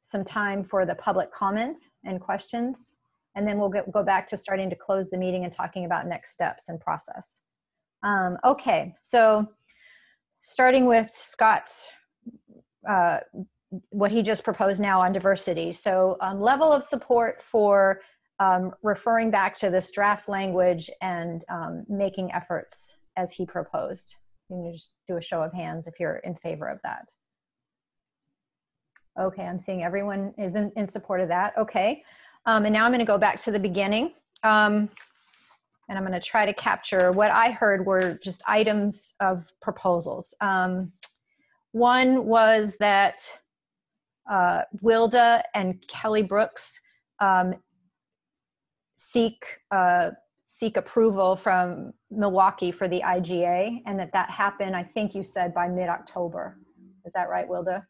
some time for the public comment and questions, and then we'll get, go back to starting to close the meeting and talking about next steps and process. Um, okay, so starting with Scott's. Uh, what he just proposed now on diversity. So um, level of support for um, referring back to this draft language and um, making efforts as he proposed. You can just do a show of hands if you're in favor of that. Okay, I'm seeing everyone is in, in support of that. Okay, um, and now I'm gonna go back to the beginning um, and I'm gonna try to capture what I heard were just items of proposals. Um, One was that uh, Wilda and Kelly Brooks um, seek, uh, seek approval from Milwaukie for the I G A, and that that happened, I think you said, by mid-October. Is that right, Wilda?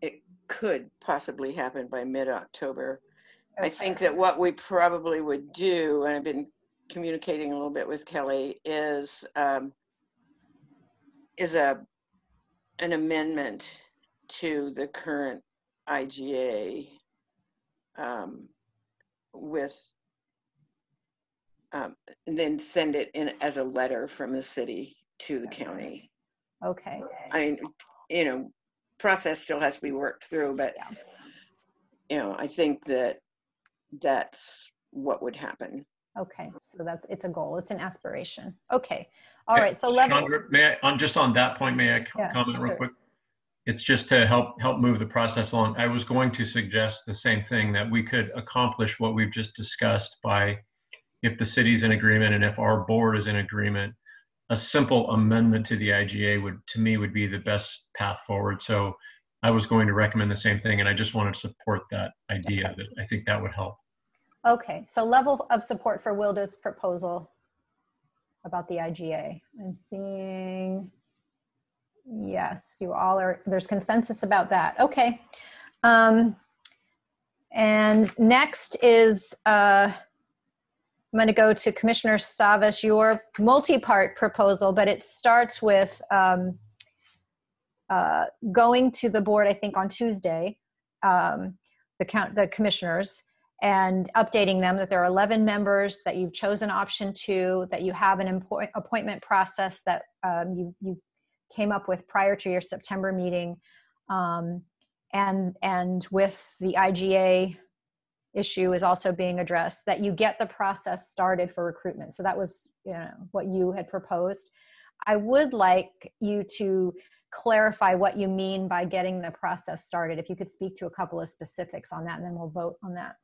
It could possibly happen by mid-October. Okay. I think that what we probably would do, and I've been communicating a little bit with Kelly, is, um, is a an amendment to the current I G A um, with, um, and then send it in as a letter from the city to the county. Okay. I mean, you know, process still has to be worked through, but, yeah. you know, I think that that's what would happen. Okay, so that's, it's a goal, it's an aspiration. Okay, all right, so let me- May I, on, just on that point, may I yeah, comment sure. real quick? It's just to help, help move the process along. I was going to suggest the same thing, that we could accomplish what we've just discussed by, if the city's in agreement and if our board is in agreement, a simple amendment to the I G A would, to me, would be the best path forward. So I was going to recommend the same thing, and I just wanted to support that idea, okay. that I think that would help. Okay, so level of support for Wilda's proposal about the I G A. I'm seeing, yes, you all are, there's consensus about that. Okay. Um, and next is, uh, I'm gonna go to Commissioner Savas, your multi-part proposal, but it starts with um, uh, going to the board, I think on Tuesday, um, the, count, the commissioners, and updating them that there are eleven members, that you've chosen option two, that you have an appointment process that um, you, you came up with prior to your September meeting, um, and, and with the I G A issue is also being addressed, that you get the process started for recruitment. So that was you know, what you had proposed. I would like you to clarify what you mean by getting the process started. If you could speak to a couple of specifics on that, and then we'll vote on that.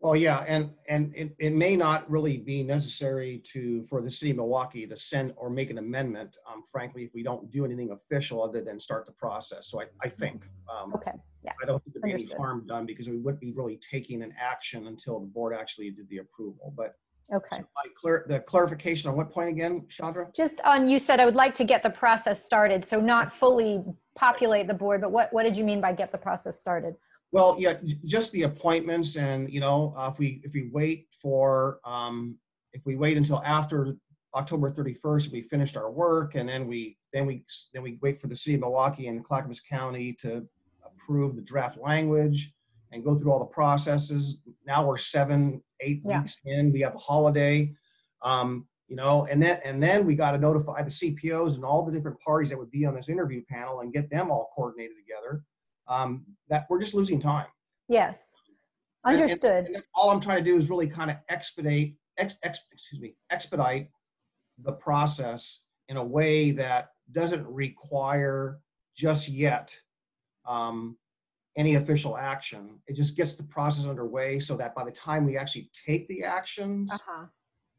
Well, yeah, and and it, it may not really be necessary to for the city of Milwaukee to send or make an amendment, um, frankly, if we don't do anything official other than start the process. So I, I think, um, okay. Yeah. I don't think there'd be Understood. any harm done, because we wouldn't be really taking an action until the board actually did the approval. But okay. So my clar the clarification on what point again, Shondra? Just on, you said I would like to get the process started, so not fully populate the board, but what, what did you mean by get the process started? Well, yeah, just the appointments, and you know, uh, if we if we wait for um, if we wait until after October thirty-first, we finished our work, and then we then we then we wait for the city of Milwaukee and Clackamas County to approve the draft language and go through all the processes. Now we're seven, eight yeah. weeks in. We have a holiday, um, you know, and then and then we got to notify the C P Os and all the different parties that would be on this interview panel and get them all coordinated together. Um, that we're just losing time. Yes, understood. And, and, and all I'm trying to do is really kind of expedite, ex, ex, excuse me, expedite the process in a way that doesn't require just yet um, any official action. It just gets the process underway so that by the time we actually take the actions, uh-huh.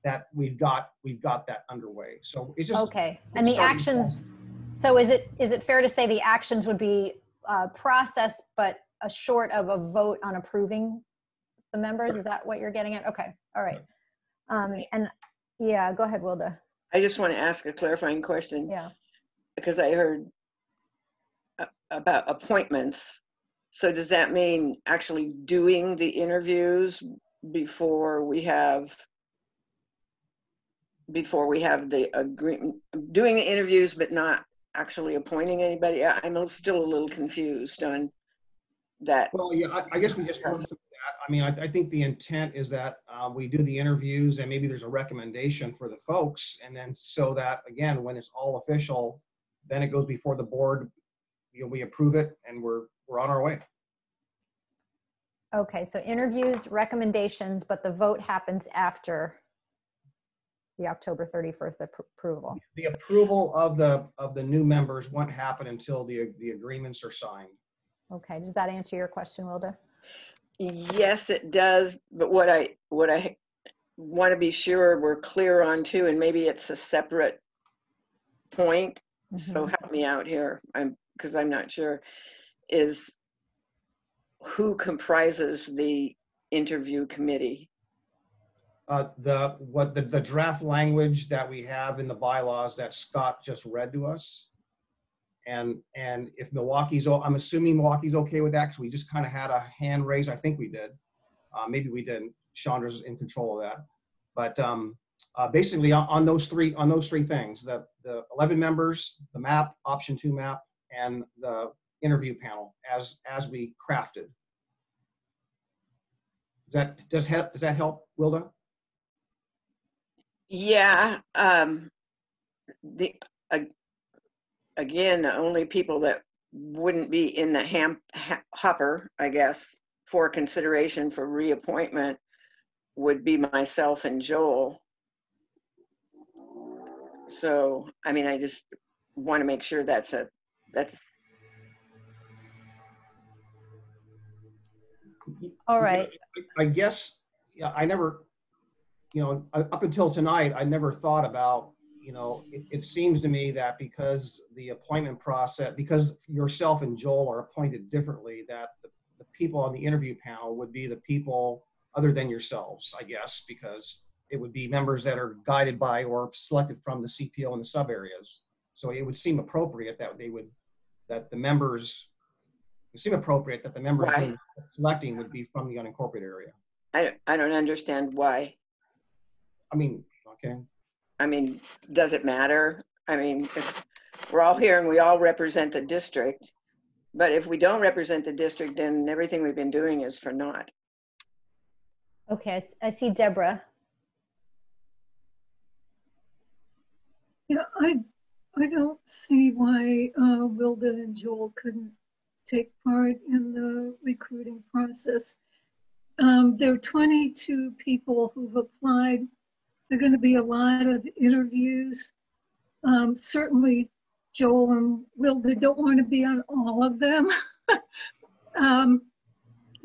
that we've got we've got that underway. So it's just okay. And the actions. So is it is it fair to say the actions would be Uh, process, but a short of a vote on approving the members? Is that what you're getting at? Okay, all right. Um, and yeah, go ahead, Wilda. I just want to ask a clarifying question. Yeah. Because I heard about appointments. So does that mean actually doing the interviews before we have before we have the agreement? Doing the interviews, but not actually appointing anybody? I'm still a little confused on that. Well, yeah, I, I guess we just went through that. I mean, I, I think the intent is that uh, we do the interviews and maybe there's a recommendation for the folks, and then so that, again, when it's all official, then it goes before the board, you know, we approve it and we're, we're on our way. Okay, so interviews, recommendations, but the vote happens after the October thirty-first approval. The approval of the of the new members won't happen until the the agreements are signed. Okay, does that answer your question, Wilda? Yes, it does. But what I what I want to be sure we're clear on too, and maybe it's a separate point. Mm-hmm. So help me out here, I'm because I'm not sure. Is who comprises the interview committee? Uh, the what the, the draft language that we have in the bylaws that Scott just read to us, and and if Milwaukee's, I'm assuming Milwaukee's okay with that because we just kind of had a hand raise. I think we did, uh, maybe we didn't. Shondra's in control of that, but um, uh, basically on, on those three on those three things: the the eleven members, the map, option two map, and the interview panel as as we crafted. Does that does help? Does that help, Wilda? Yeah, um, the uh, again, the only people that wouldn't be in the ham, ha, hopper, I guess, for consideration for reappointment would be myself and Joel. So, I mean, I just want to make sure that's a, that's. All right. I guess, yeah, I never. You know, up until tonight, I never thought about, you know, it, it seems to me that because the appointment process, because yourself and Joel are appointed differently, that the, the people on the interview panel would be the people other than yourselves, I guess, because it would be members that are guided by or selected from the C P O and the sub areas. So it would seem appropriate that they would, that the members, it would seem appropriate that the members right. selecting would be from the unincorporated area. I don't, I don't understand why. I mean, okay. I mean, does it matter? I mean, if we're all here and we all represent the district, but if we don't represent the district, then everything we've been doing is for naught. Okay, I see Deborah. Yeah, I, I don't see why uh, Wilda and Joel couldn't take part in the recruiting process. Um, there are twenty-two people who've applied. There are going to be a lot of interviews. Um, certainly, Joel and Wilda don't want to be on all of them. um,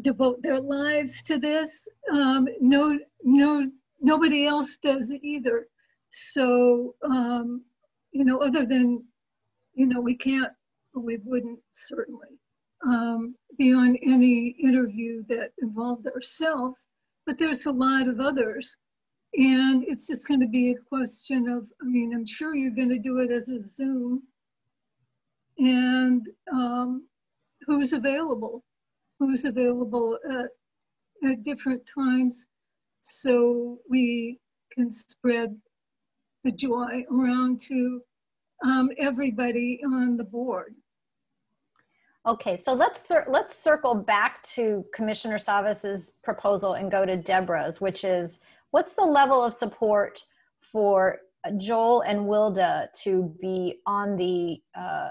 devote their lives to this. Um, no, no, nobody else does either. So, um, you know, other than, you know, we can't, we wouldn't certainly um, be on any interview that involved ourselves, but there's a lot of others. And it's just going to be a question of, I mean, I'm sure you're going to do it as a Zoom, and um, who's available, who's available at, at different times, so we can spread the joy around to um, everybody on the board. Okay, so let's let's circle back to Commissioner Savas's proposal and go to Deborah's, which is, what's the level of support for Joel and Wilda to be on the uh,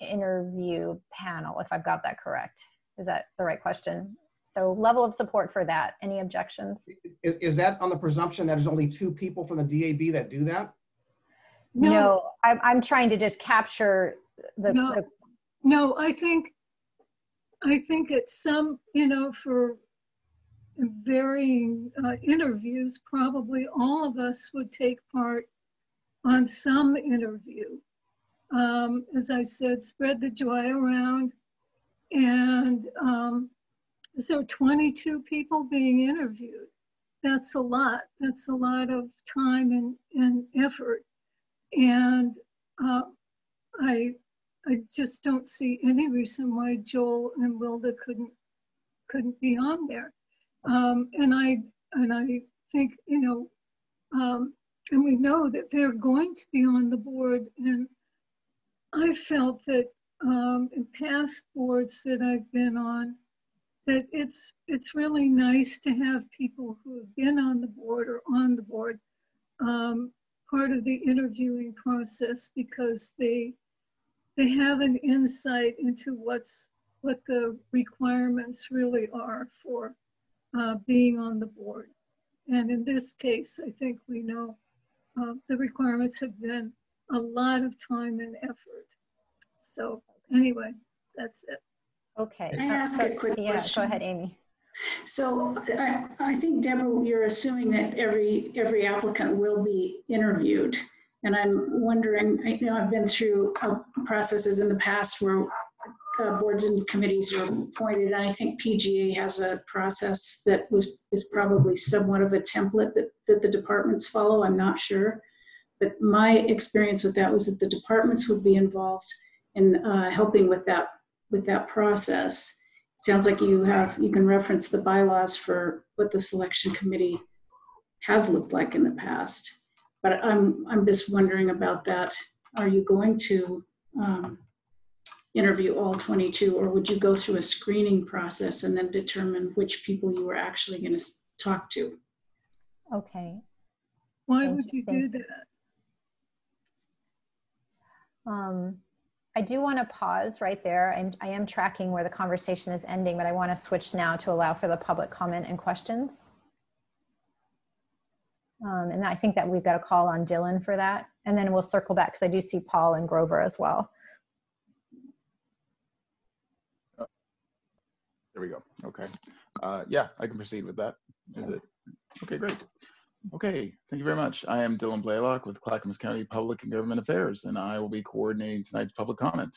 interview panel, if I've got that correct? Is that the right question? So level of support for that. Any objections? Is, is that on the presumption that there's only two people from the D A B that do that? No, no I, I'm trying to just capture the... No, the... no I, think, I think it's some, you know, for... varying uh, interviews, probably all of us would take part on some interview. Um, as I said, spread the joy around. And um, so twenty-two people being interviewed, that's a lot. That's a lot of time and, and effort. And uh, I, I just don't see any reason why Joel and Wilda couldn't, couldn't be on there. Um, and I and I think, you know, um, and we know that they're going to be on the board. And I felt that um, in past boards that I've been on, that it's it's really nice to have people who have been on the board or on the board um, part of the interviewing process, because they they have an insight into what's what the requirements really are for. Uh, being on the board. And in this case, I think we know uh, the requirements have been a lot of time and effort. So anyway, that's it. Okay. Can I ask a quick yeah, question? Go ahead, Amy. So I, I think, Deborah, you're assuming that every every applicant will be interviewed. And I'm wondering, you know, I've been through processes in the past where Uh, boards and committees are appointed. I think P G A has a process that was is probably somewhat of a template that, that the departments follow. I'm not sure, but my experience with that was that the departments would be involved in uh, helping with that with that process. It sounds like you have you can reference the bylaws for what the selection committee has looked like in the past, but I'm I'm just wondering about that. Are you going to um, interview all twenty-two, or would you go through a screening process and then determine which people you were actually going to talk to? Okay. Why would you do that? Um, I do want to pause right there. I'm, I am tracking where the conversation is ending, but I want to switch now to allow for the public comment and questions. Um, and I think that we've got a call on Dylan for that. And then we'll circle back because I do see Paul and Grover as well. There we go. Okay. Uh, yeah, I can proceed with that. Is it? Okay, great. Okay, thank you very much. I am Dylan Blaylock with Clackamas County Public and Government Affairs, and I will be coordinating tonight's public comment.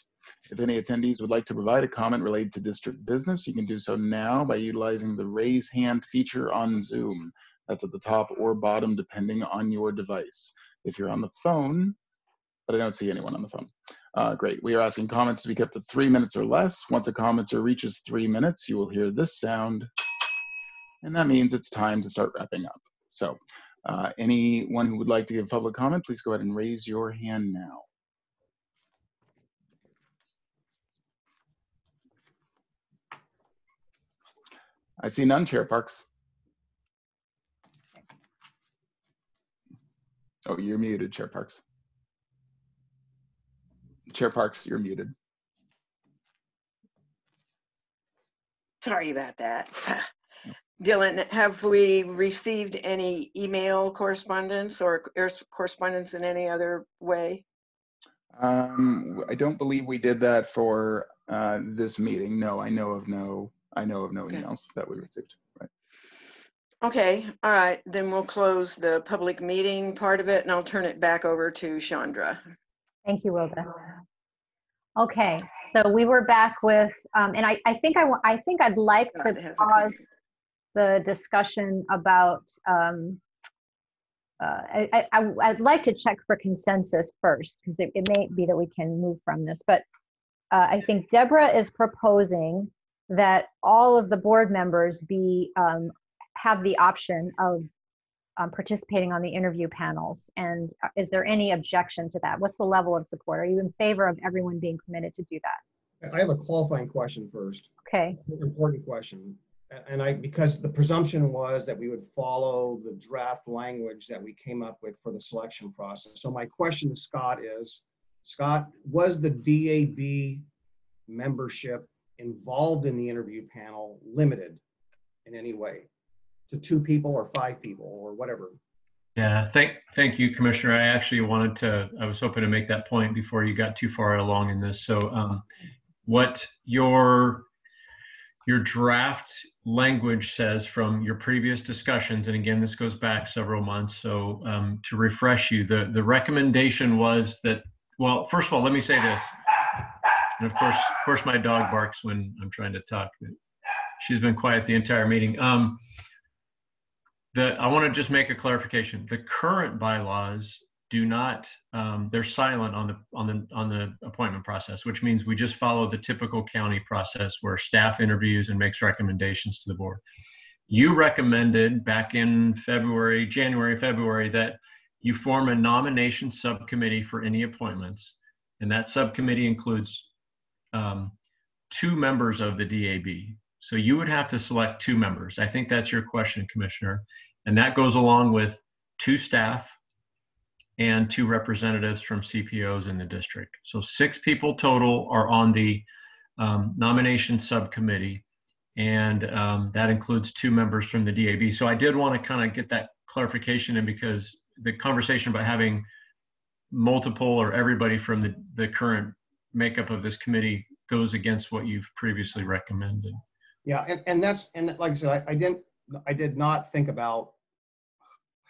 If any attendees would like to provide a comment related to district business, you can do so now by utilizing the raise hand feature on Zoom. That's at the top or bottom, depending on your device. If you're on the phone, but I don't see anyone on the phone. Uh, great, we are asking comments to be kept to three minutes or less. Once a commenter reaches three minutes, you will hear this sound, and that means it's time to start wrapping up. So uh, anyone who would like to give public comment, please go ahead and raise your hand now. I see none, Chair Parks. Oh, you're muted, Chair Parks. Chair Parks, you're muted. Sorry about that. Dylan, have we received any email correspondence or correspondence in any other way? Um, I don't believe we did that for uh, this meeting. No, I know of no I know of no okay. emails that we received. Right. Okay. All right. Then we'll close the public meeting part of it, and I'll turn it back over to Shondra. Thank you, Wilda. Okay. So we were back with, um, and I, I think I I think I'd like God, to pause the discussion about. Um, Uh, I, I, I'd like to check for consensus first, because it, it may be that we can move from this, but uh, I think Deborah is proposing that all of the board members be um, have the option of um, participating on the interview panels. And is there any objection to that? What's the level of support? Are you in favor of everyone being permitted to do that? I have a qualifying question first. Okay. Important question. And I, because the presumption was that we would follow the draft language that we came up with for the selection process. So my question to Scott is, Scott, was the D A B membership involved in the interview panel limited in any way to two people or five people or whatever? Yeah, thank, thank you, Commissioner. I actually wanted to, I was hoping to make that point before you got too far along in this. So um, what your... Your draft language says from your previous discussions, and again, this goes back several months, so um, to refresh you, the, the recommendation was that, well, first of all, let me say this, and of course, of course my dog barks when I'm trying to talk, but she's been quiet the entire meeting. Um, the, I want to just make a clarification. The current bylaws do not, um, they're silent on the, on, the, on the appointment process, which means we just follow the typical county process where staff interviews and makes recommendations to the board. You recommended back in February, January, February, that you form a nomination subcommittee for any appointments. And that subcommittee includes um, two members of the D A B. So you would have to select two members. I think that's your question, Commissioner. And that goes along with two staff and two representatives from C P Os in the district. So six people total are on the um, nomination subcommittee, and um, that includes two members from the D A B. So I did want to kind of get that clarification in, because the conversation about having multiple or everybody from the, the current makeup of this committee goes against what you've previously recommended. Yeah, and, and that's, and like I said, I, I didn't, I did not think about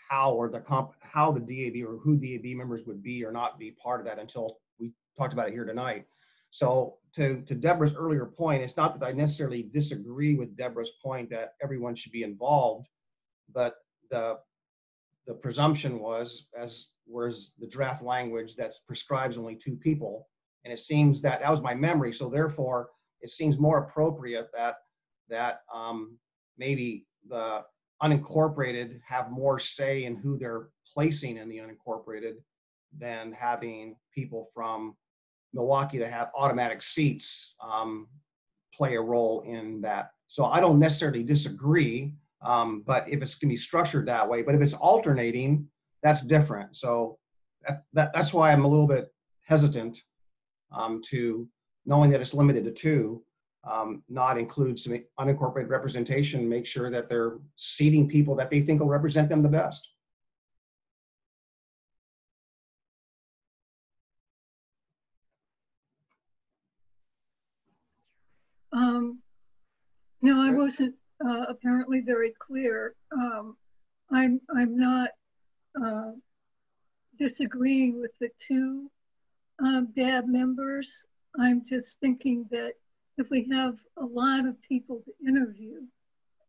how or the comp how the D A B or who D A B members would be or not be part of that until we talked about it here tonight. So to, to Deborah's earlier point, it's not that I necessarily disagree with Deborah's point that everyone should be involved, but the, the presumption was, as was the draft language, that prescribes only two people. And it seems that, that was my memory, so therefore it seems more appropriate that, that um, maybe the unincorporated have more say in who they're placing in the unincorporated than having people from Milwaukie that have automatic seats um, play a role in that. So I don't necessarily disagree, um, but if it's going to be structured that way, but if it's alternating, that's different. So that, that, that's why I'm a little bit hesitant um, to, knowing that it's limited to two, um, not include some unincorporated representation, make sure that they're seating people that they think will represent them the best. Um, no, I wasn't uh, apparently very clear. Um, I'm, I'm not uh, disagreeing with the two um, D A B members. I'm just thinking that if we have a lot of people to interview,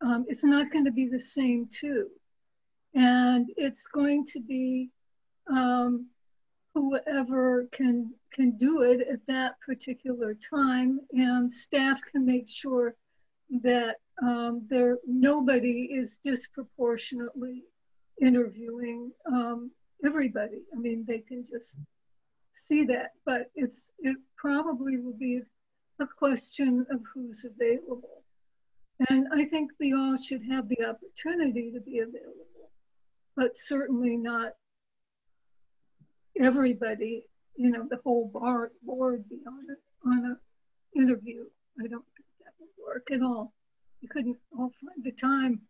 um, it's not going to be the same two. And it's going to be um, whoever can can do it at that particular time, and staff can make sure that um, there nobody is disproportionately interviewing um, everybody. I mean, they can just see that, but it's it probably will be a question of who's available, and I think we all should have the opportunity to be available, but certainly not everybody, you know, the whole bar, board be on a, on an interview. I don't think that would work at all. You couldn't all find the time.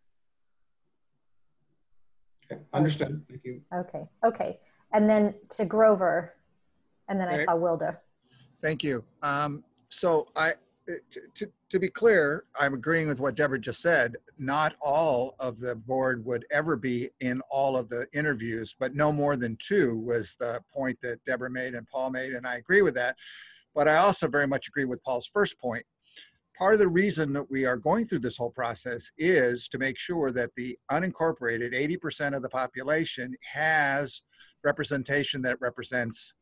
Okay, understood. Thank you. Okay, okay. And then to Grover, and then okay. I saw Wilda. Thank you. Um, so I, to, to, to be clear, I'm agreeing with what Deborah just said. Not all of the board would ever be in all of the interviews, but no more than two was the point that Deborah made and Paul made, and I agree with that. But I also very much agree with Paul's first point. Part of the reason that we are going through this whole process is to make sure that the unincorporated eighty percent of the population has representation that represents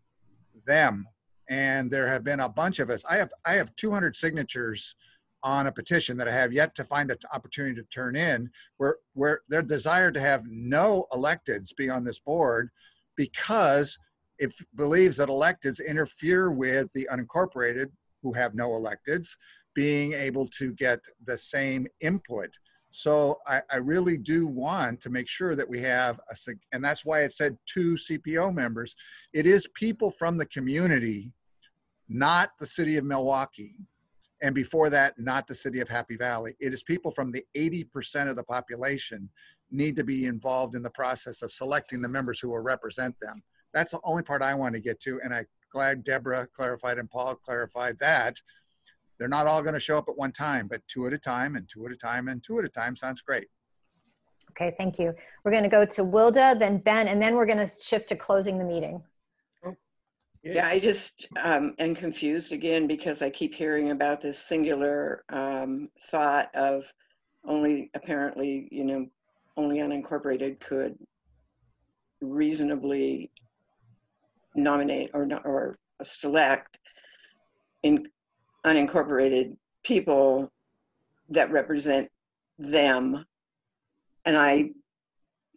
them. And there have been a bunch of us. I have, I have two hundred signatures on a petition that I have yet to find an opportunity to turn in, where, where their desire to have no electeds be on this board because it believes that electeds interfere with the unincorporated, who have no electeds, being able to get the same input. So I, I really do want to make sure that we have a, and that's why it said two C P O members. It is people from the community, not the city of Milwaukee. And before that, not the city of Happy Valley. It is people from the eighty percent of the population need to be involved in the process of selecting the members who will represent them. That's the only part I want to get to. And I'm glad Deborah clarified and Paul clarified that. They're not all going to show up at one time, but two at a time and two at a time and two at a time sounds great. Okay, thank you. We're going to go to Wilda, then Ben, and then we're going to shift to closing the meeting. Yeah, I just um, am confused again because I keep hearing about this singular um, thought of only apparently, you know, only unincorporated could reasonably nominate or, or select in unincorporated people that represent them. And I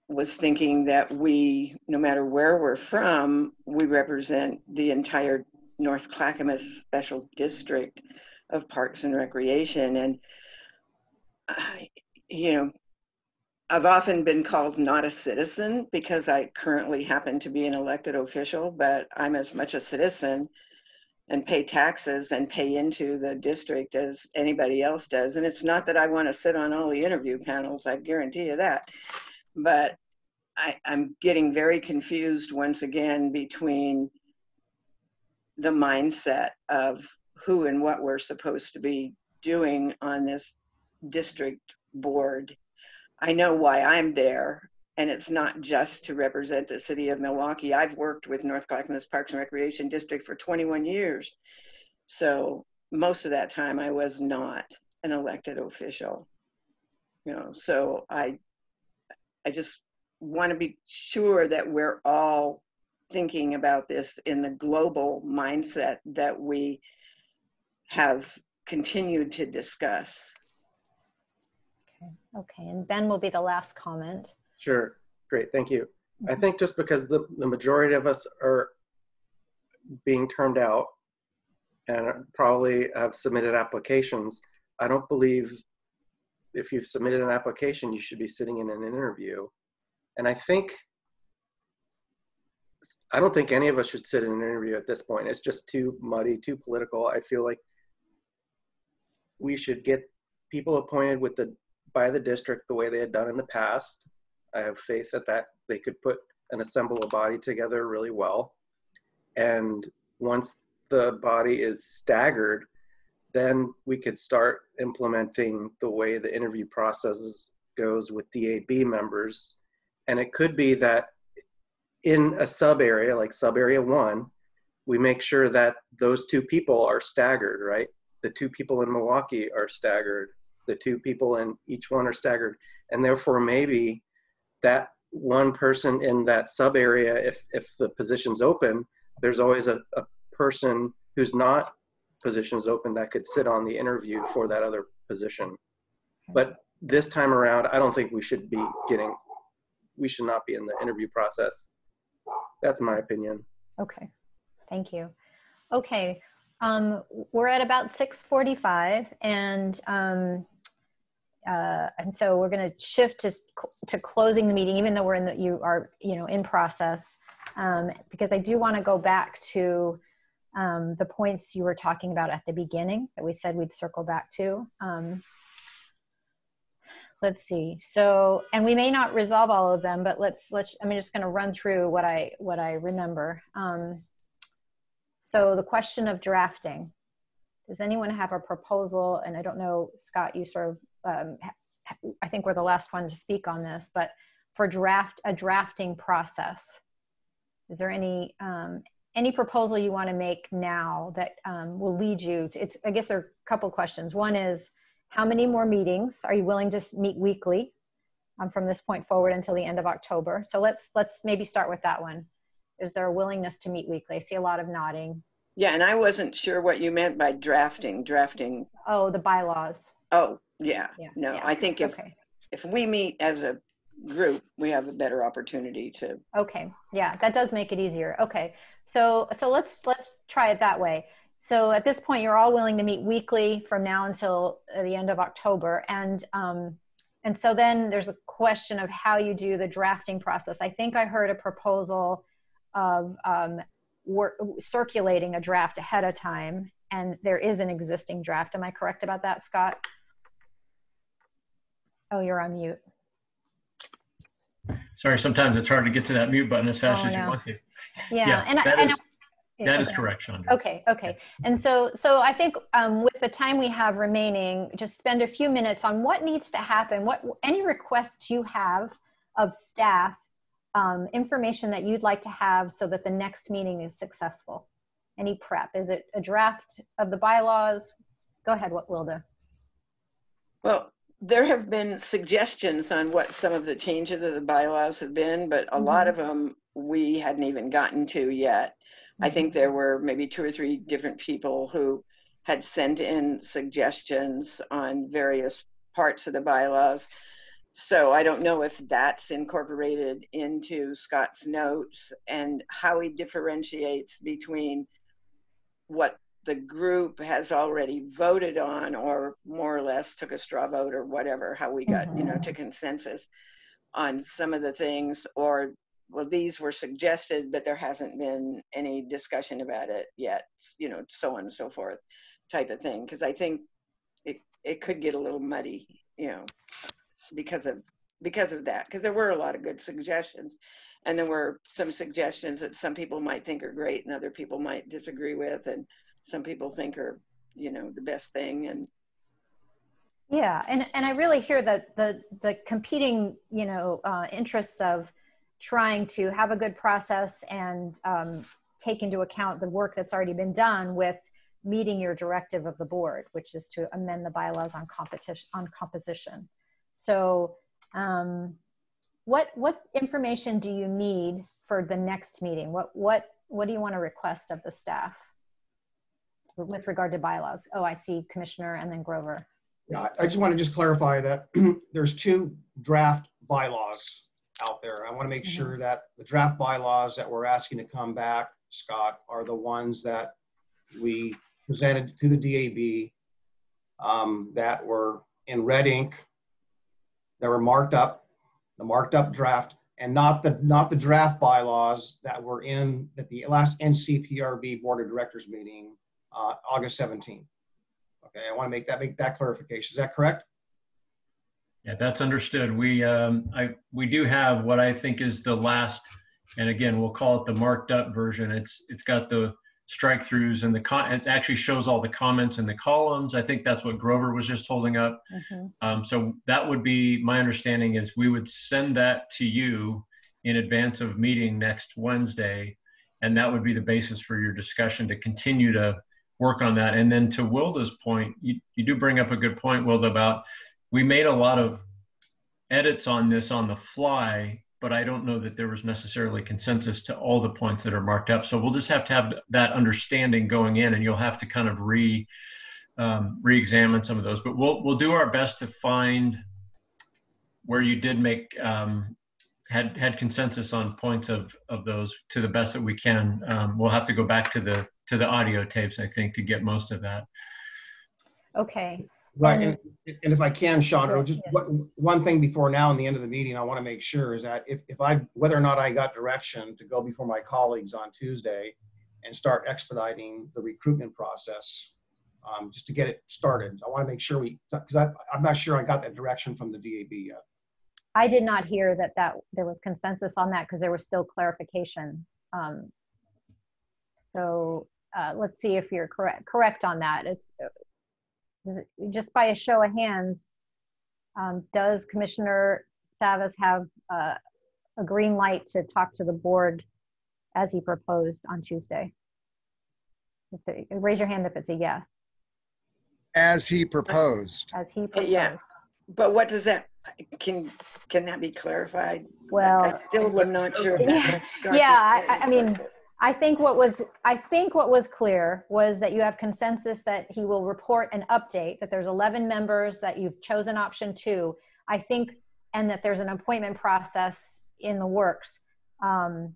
was thinking that we, no matter where we're from, we represent the entire North Clackamas Special District of Parks and Recreation. And, I, you know, I've often been called not a citizen because I currently happen to be an elected official, but I'm as much a citizen and pay taxes and pay into the district as anybody else does. And it's not that I want to sit on all the interview panels, I guarantee you that. But I, I'm getting very confused once again between the mindset of who and what we're supposed to be doing on this district board. I know why I'm there, and it's not just to represent the city of Milwaukee. I've worked with North Clackamas Parks and Recreation District for twenty-one years. So most of that time I was not an elected official. You know, so I, I just want to be sure that we're all thinking about this in the global mindset that we have continued to discuss. Okay, okay. And Ben will be the last comment. Sure. Great. Thank you. I think just because the, the majority of us are being turned out and probably have submitted applications, I don't believe if you've submitted an application, you should be sitting in an interview. And I think, I don't think any of us should sit in an interview at this point. It's just too muddy, too political. I feel like we should get people appointed with the, by the district the way they had done in the past. I have faith that, that they could put and assemble a body together really well. And once the body is staggered, then we could start implementing the way the interview process goes with D A B members. And it could be that in a sub area, like sub area one, we make sure that those two people are staggered, right? The two people in Milwaukee are staggered. The two people in each one are staggered. And therefore maybe that one person in that sub area, if, if the position's open, there's always a, a person who's not positions open that could sit on the interview for that other position. But this time around, I don't think we should be getting, we should not be in the interview process. That's my opinion. Okay, thank you. Okay, um, we're at about six forty-five and um, Uh, and so we're going to shift to, to closing the meeting, even though we're in the, you are, you know, in process, um, because I do want to go back to um, the points you were talking about at the beginning that we said we'd circle back to. Um, let's see. So, and we may not resolve all of them, but let's, let's, I'm just going to run through what I, what I remember. Um, so the question of drafting. Does anyone have a proposal? And I don't know, Scott, you sort of, um, I think we're the last one to speak on this, but for draft, a drafting process, is there any, um, any proposal you want to make now that um, will lead you to, it's, I guess there are a couple questions. One is, how many more meetings? Are you willing to meet weekly um, from this point forward until the end of October? So let's, let's maybe start with that one. Is there a willingness to meet weekly? I see a lot of nodding. Yeah, and I wasn't sure what you meant by drafting, drafting. Oh, the bylaws. Oh, yeah, yeah. no, yeah. I think if, okay. if we meet as a group, we have a better opportunity to. Okay, yeah, that does make it easier. Okay, so so let's let's try it that way. So at this point, you're all willing to meet weekly from now until the end of October. And, um, and so then there's a question of how you do the drafting process. I think I heard a proposal of um, work, circulating a draft ahead of time, and there is an existing draft. Am I correct about that, Scott? Oh, you're on mute. Sorry, sometimes it's hard to get to that mute button as fast oh, as no. you want to. Yeah, yes, and, I, that, and is, I, that is correct, Shondra. Okay, okay. And so, so I think um, with the time we have remaining, just spend a few minutes on what needs to happen, what any requests you have of staff, um, information that you'd like to have so that the next meeting is successful. Any prep? Is it a draft of the bylaws? Go ahead, what Wilda? Well, there have been suggestions on what some of the changes of the bylaws have been, but a mm-hmm. lot of them we hadn't even gotten to yet. Mm-hmm. I think there were maybe two or three different people who had sent in suggestions on various parts of the bylaws. So I don't know if that's incorporated into Scott's notes and how he differentiates between what the group has already voted on, or more or less took a straw vote or whatever, how we got, mm-hmm. you know, to consensus on some of the things, or, well, these were suggested, but there hasn't been any discussion about it yet, you know, so on and so forth type of thing. Because I think it, it could get a little muddy, you know, because of, because of that. Because there were a lot of good suggestions. And there were some suggestions that some people might think are great and other people might disagree with. And some people think are, you know, the best thing. And yeah, and, and I really hear that the, the competing, you know, uh, interests of trying to have a good process and um, take into account the work that's already been done with meeting your directive of the board, which is to amend the bylaws on competition, on composition. So um, what, what information do you need for the next meeting? What, what, what do you want to request of the staff with regard to bylaws? Oh, I see Commissioner and then Grover. Yeah, I just want to just clarify that there's two draft bylaws out there. I want to make mm-hmm. sure that the draft bylaws that we're asking to come back, Scott, are the ones that we presented to the D A B um, that were in red ink, that were marked up, the marked up draft, and not the, not the draft bylaws that were in at the last N C P R B Board of Directors meeting Uh, August seventeenth. Okay, I want to make that make that clarification. Is that correct? Yeah, that's understood. We um, I we do have what I think is the last, and again we'll call it the marked up version. It's it's got the strike throughs and the con. It actually shows all the comments in the columns. I think that's what Grover was just holding up. Mm-hmm. um, so that would be my understanding is we would send that to you in advance of meeting next Wednesday, and that would be the basis for your discussion to continue to work on that. And then to Wilda's point, you, you do bring up a good point, Wilda, about we made a lot of edits on this on the fly, but I don't know that there was necessarily consensus to all the points that are marked up. So we'll just have to have that understanding going in, and you'll have to kind of re, um, re-examine some of those. But we'll, we'll do our best to find where you did make, um, had, had consensus on points of, of those to the best that we can. Um, we'll have to go back to the to the audio tapes, I think, to get most of that. Okay. Right, um, and, and if I can, Shondra, just yeah. one, one thing before now and the end of the meeting, I want to make sure is that if, if I, whether or not I got direction to go before my colleagues on Tuesday and start expediting the recruitment process, um, just to get it started. I want to make sure we, because I'm not sure I got that direction from the D A B yet. I did not hear that, that there was consensus on that because there was still clarification. Um, so uh, let's see if you're correct correct on that. It's, is it, just by a show of hands, um, does Commissioner Savas have uh, a green light to talk to the board as he proposed on Tuesday? If they, raise your hand if it's a yes. As he proposed. As he proposed. Yeah, but what does that, can can that be clarified? Well, I still am not sure. Yeah, yeah I, I mean, I think what was I think what was clear was that you have consensus that he will report an update, that there's eleven members, that you've chosen option two, I think, and that there's an appointment process in the works. Um,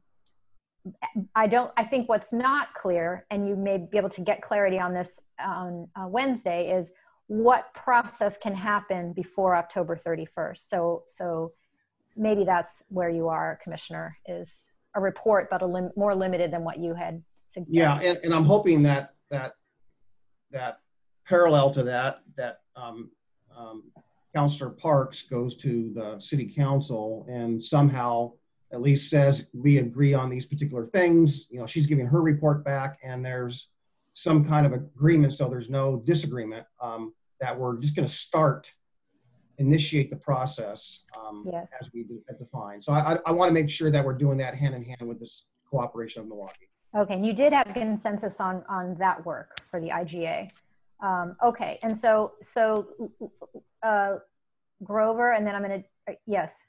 I don't, I think what's not clear, and you may be able to get clarity on this on uh, Wednesday, is what process can happen before October thirty-first. So, so maybe that's where you are, Commissioner, is a report, but a lim more limited than what you had suggested. Yeah, and, and I'm hoping that, that, that parallel to that, that um, um, Councilor Parks goes to the City Council and somehow at least says we agree on these particular things. You know, she's giving her report back, and there's some kind of agreement, so there's no disagreement, um, that we're just going to start, initiate the process um, yes. as we define. So I, I want to make sure that we're doing that hand in hand with this cooperation of Milwaukie. Okay, and you did have consensus on on that work for the I G A. Um, okay, and so so uh, Grover, and then I'm going to uh, yes.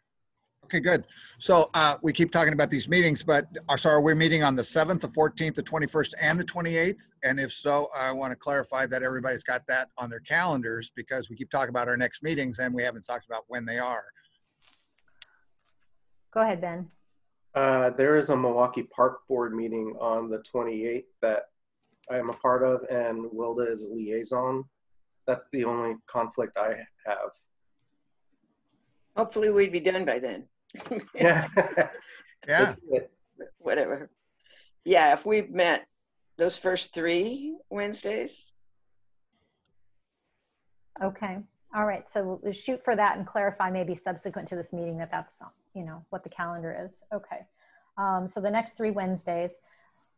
Okay, good. So uh, we keep talking about these meetings, but uh, so are we meeting on the seventh, the fourteenth, the twenty-first, and the twenty-eighth? And if so, I want to clarify that everybody's got that on their calendars, because we keep talking about our next meetings and we haven't talked about when they are. Go ahead, Ben. Uh, there is a Milwaukie Park Board meeting on the twenty-eighth that I am a part of, and Wilda is a liaison. That's the only conflict I have. Hopefully we'd be done by then. Yeah. Yeah. Whatever. Yeah, if we've met those first three Wednesdays. Okay. All right. So we'll shoot for that and clarify maybe subsequent to this meeting that that's, you know, what the calendar is. Okay. Um, so the next three Wednesdays.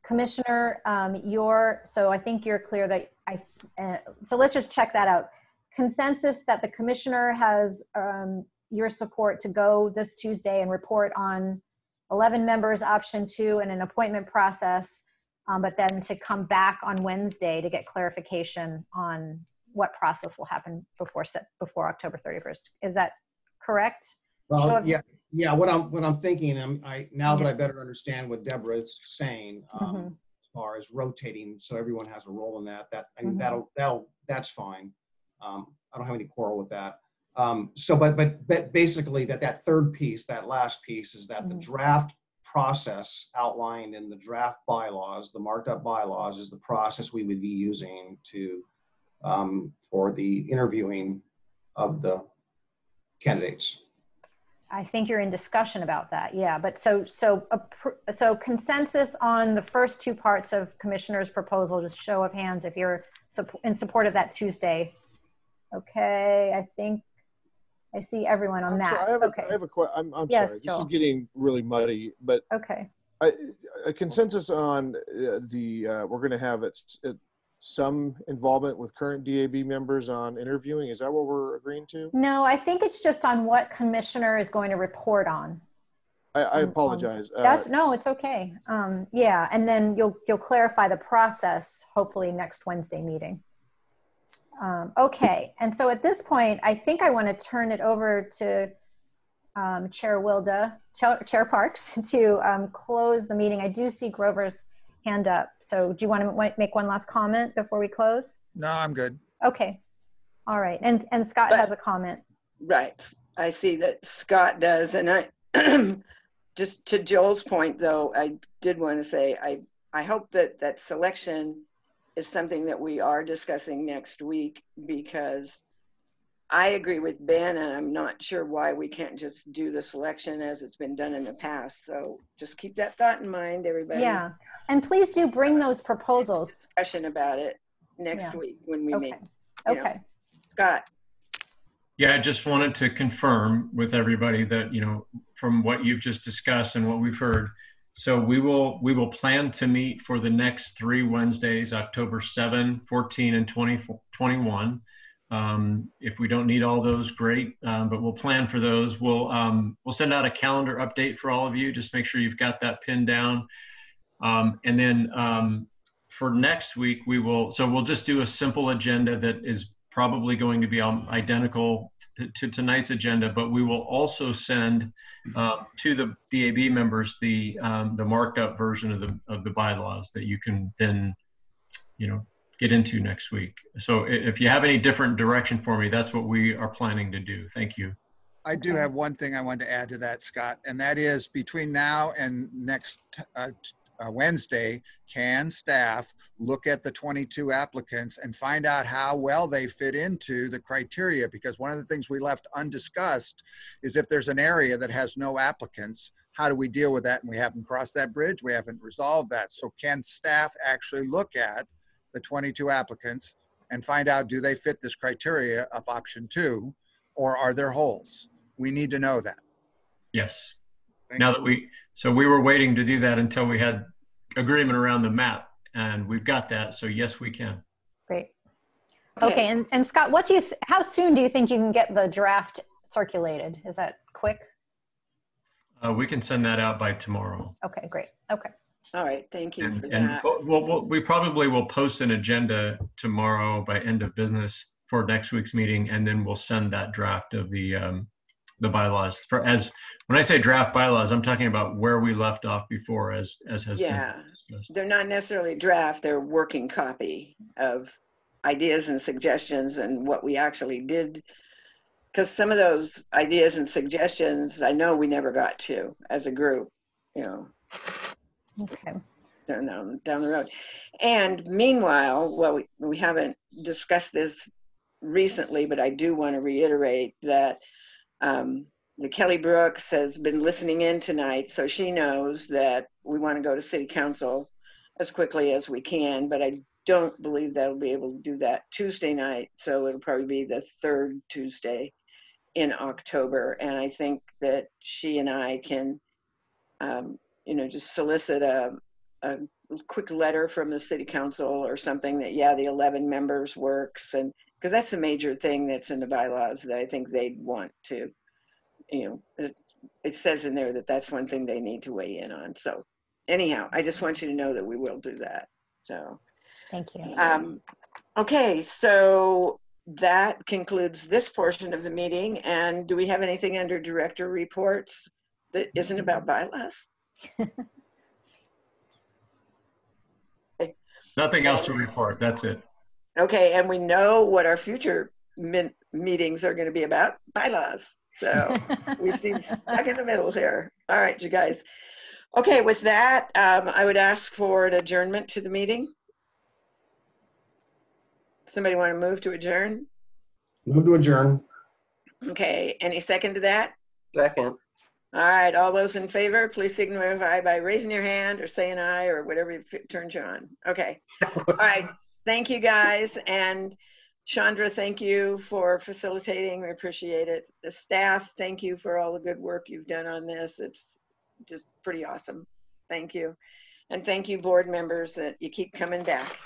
Commissioner, um, you're, so I think you're clear that I, uh, so let's just check that out. Consensus that the commissioner has, um, your support to go this Tuesday and report on eleven members, option two, and an appointment process, um, but then to come back on Wednesday to get clarification on what process will happen before before October thirty-first. Is that correct? Well, so if, yeah, yeah. What I'm what I'm thinking, I'm, I now that I better understand what Deborah is saying, um, mm-hmm. as far as rotating, so everyone has a role in that. That I mean, mm-hmm. that'll that'll that's fine. Um, I don't have any quarrel with that. Um, so, but, but, but basically that, that third piece, that last piece is that mm-hmm. the draft process outlined in the draft bylaws, the marked up bylaws, is the process we would be using to, um, for the interviewing of the candidates. I think you're in discussion about that. Yeah. But so, so, a, so consensus on the first two parts of Commissioner's proposal, just show of hands if you're in support of that Tuesday. Okay. I think. I see everyone on I'm that. Sorry, I have okay. a, I have a question. I'm, I'm yes, sorry. Joel. This is getting really muddy, but okay. I, a consensus on uh, the uh, we're going to have it, it, some involvement with current D A B members on interviewing. Is that what we're agreeing to? No, I think it's just on what commissioner is going to report on. I, I apologize. Um, that's uh, no, it's okay. Um, yeah, and then you'll you'll clarify the process hopefully next Wednesday meeting. Um, okay, and so at this point, I think I want to turn it over to um, Chair Wilda, Chair, Chair Parks, to um, close the meeting. I do see Grover's hand up, so do you want to make one last comment before we close? No, I'm good. Okay, all right, and and Scott but, has a comment. Right, I see that Scott does, and I just to Joel's point though, I did want to say I I hope that that selection is something that we are discussing next week, because I agree with Ben, and I'm not sure why we can't just do the selection as it's been done in the past. So just keep that thought in mind, everybody. Yeah, and please do bring those proposals. Discussion about it next yeah. week when we okay. meet. Okay. Know. Scott. Yeah, I just wanted to confirm with everybody that, you know, from what you've just discussed and what we've heard, So we will we will plan to meet for the next three Wednesdays, October seventh, fourteen, and twenty-one. Um, if we don't need all those, great, um, but we'll plan for those. We'll um, we'll send out a calendar update for all of you. Just make sure you've got that pinned down. Um, and then um, for next week, we will, so we'll just do a simple agenda that is probably going to be identical to, to tonight's agenda, but we will also send uh, to the D A B members the um, the marked up version of the of the bylaws that you can then, you know, get into next week. So if you have any different direction for me, that's what we are planning to do. Thank you. I do have one thing I wanted to add to that, Scott, and that is between now and next uh, uh, Wednesday, can staff look at the twenty-two applicants and find out how well they fit into the criteria? Because one of the things we left undiscussed is if there's an area that has no applicants, how do we deal with that? And we haven't crossed that bridge. We haven't resolved that. So can staff actually look at the twenty-two applicants and find out, do they fit this criteria of option two, or are there holes? We need to know that. Yes. Thank now you. That we, so we were waiting to do that until we had agreement around the map, and we've got that. So yes, we can. Great. Okay. okay. And, and Scott, what do you, how soon do you think you can get the draft circulated? Is that quick? Uh, we can send that out by tomorrow. Okay, great. Okay. All right, thank you and, for and that. We'll, we'll, we probably will post an agenda tomorrow by end of business for next week's meeting, and then we'll send that draft of the um, the bylaws. For as when I say draft bylaws, I'm talking about where we left off before, as as has yeah, been discussed. They're not necessarily draft; they're working copy of ideas and suggestions and what we actually did. Because some of those ideas and suggestions, I know we never got to as a group, you know. Okay. Down, down the road. And meanwhile, well, we, we haven't discussed this recently, but I do want to reiterate that um, the Kelly Brooks has been listening in tonight, so she knows that we want to go to City Council as quickly as we can, but I don't believe that we'll be able to do that Tuesday night, so it'll probably be the third Tuesday in October, and I think that she and I can um, you know, just solicit a, a quick letter from the City Council or something that, yeah, the eleven members works, and because that's the major thing that's in the bylaws that I think they'd want to, you know, it, it says in there that that's one thing they need to weigh in on. So anyhow, I just want you to know that we will do that. So thank you. Um, okay, so that concludes this portion of the meeting. And do we have anything under director reports that isn't about bylaws? Okay. Nothing else to report. That's it. Okay, and we know what our future meetings are going to be about, bylaws. So we seem stuck in the middle here. All right, you guys. Okay, with that, um, I would ask for an adjournment to the meeting. Somebody want to move to adjourn? Move to adjourn. Okay, any second to that? Second. All right, all those in favor, please signify by raising your hand or saying aye or whatever turns you on. Okay. All right, thank you guys. And Shondra, thank you for facilitating. We appreciate it. The staff, thank you for all the good work you've done on this. It's just pretty awesome. Thank you. And thank you, board members, that you keep coming back.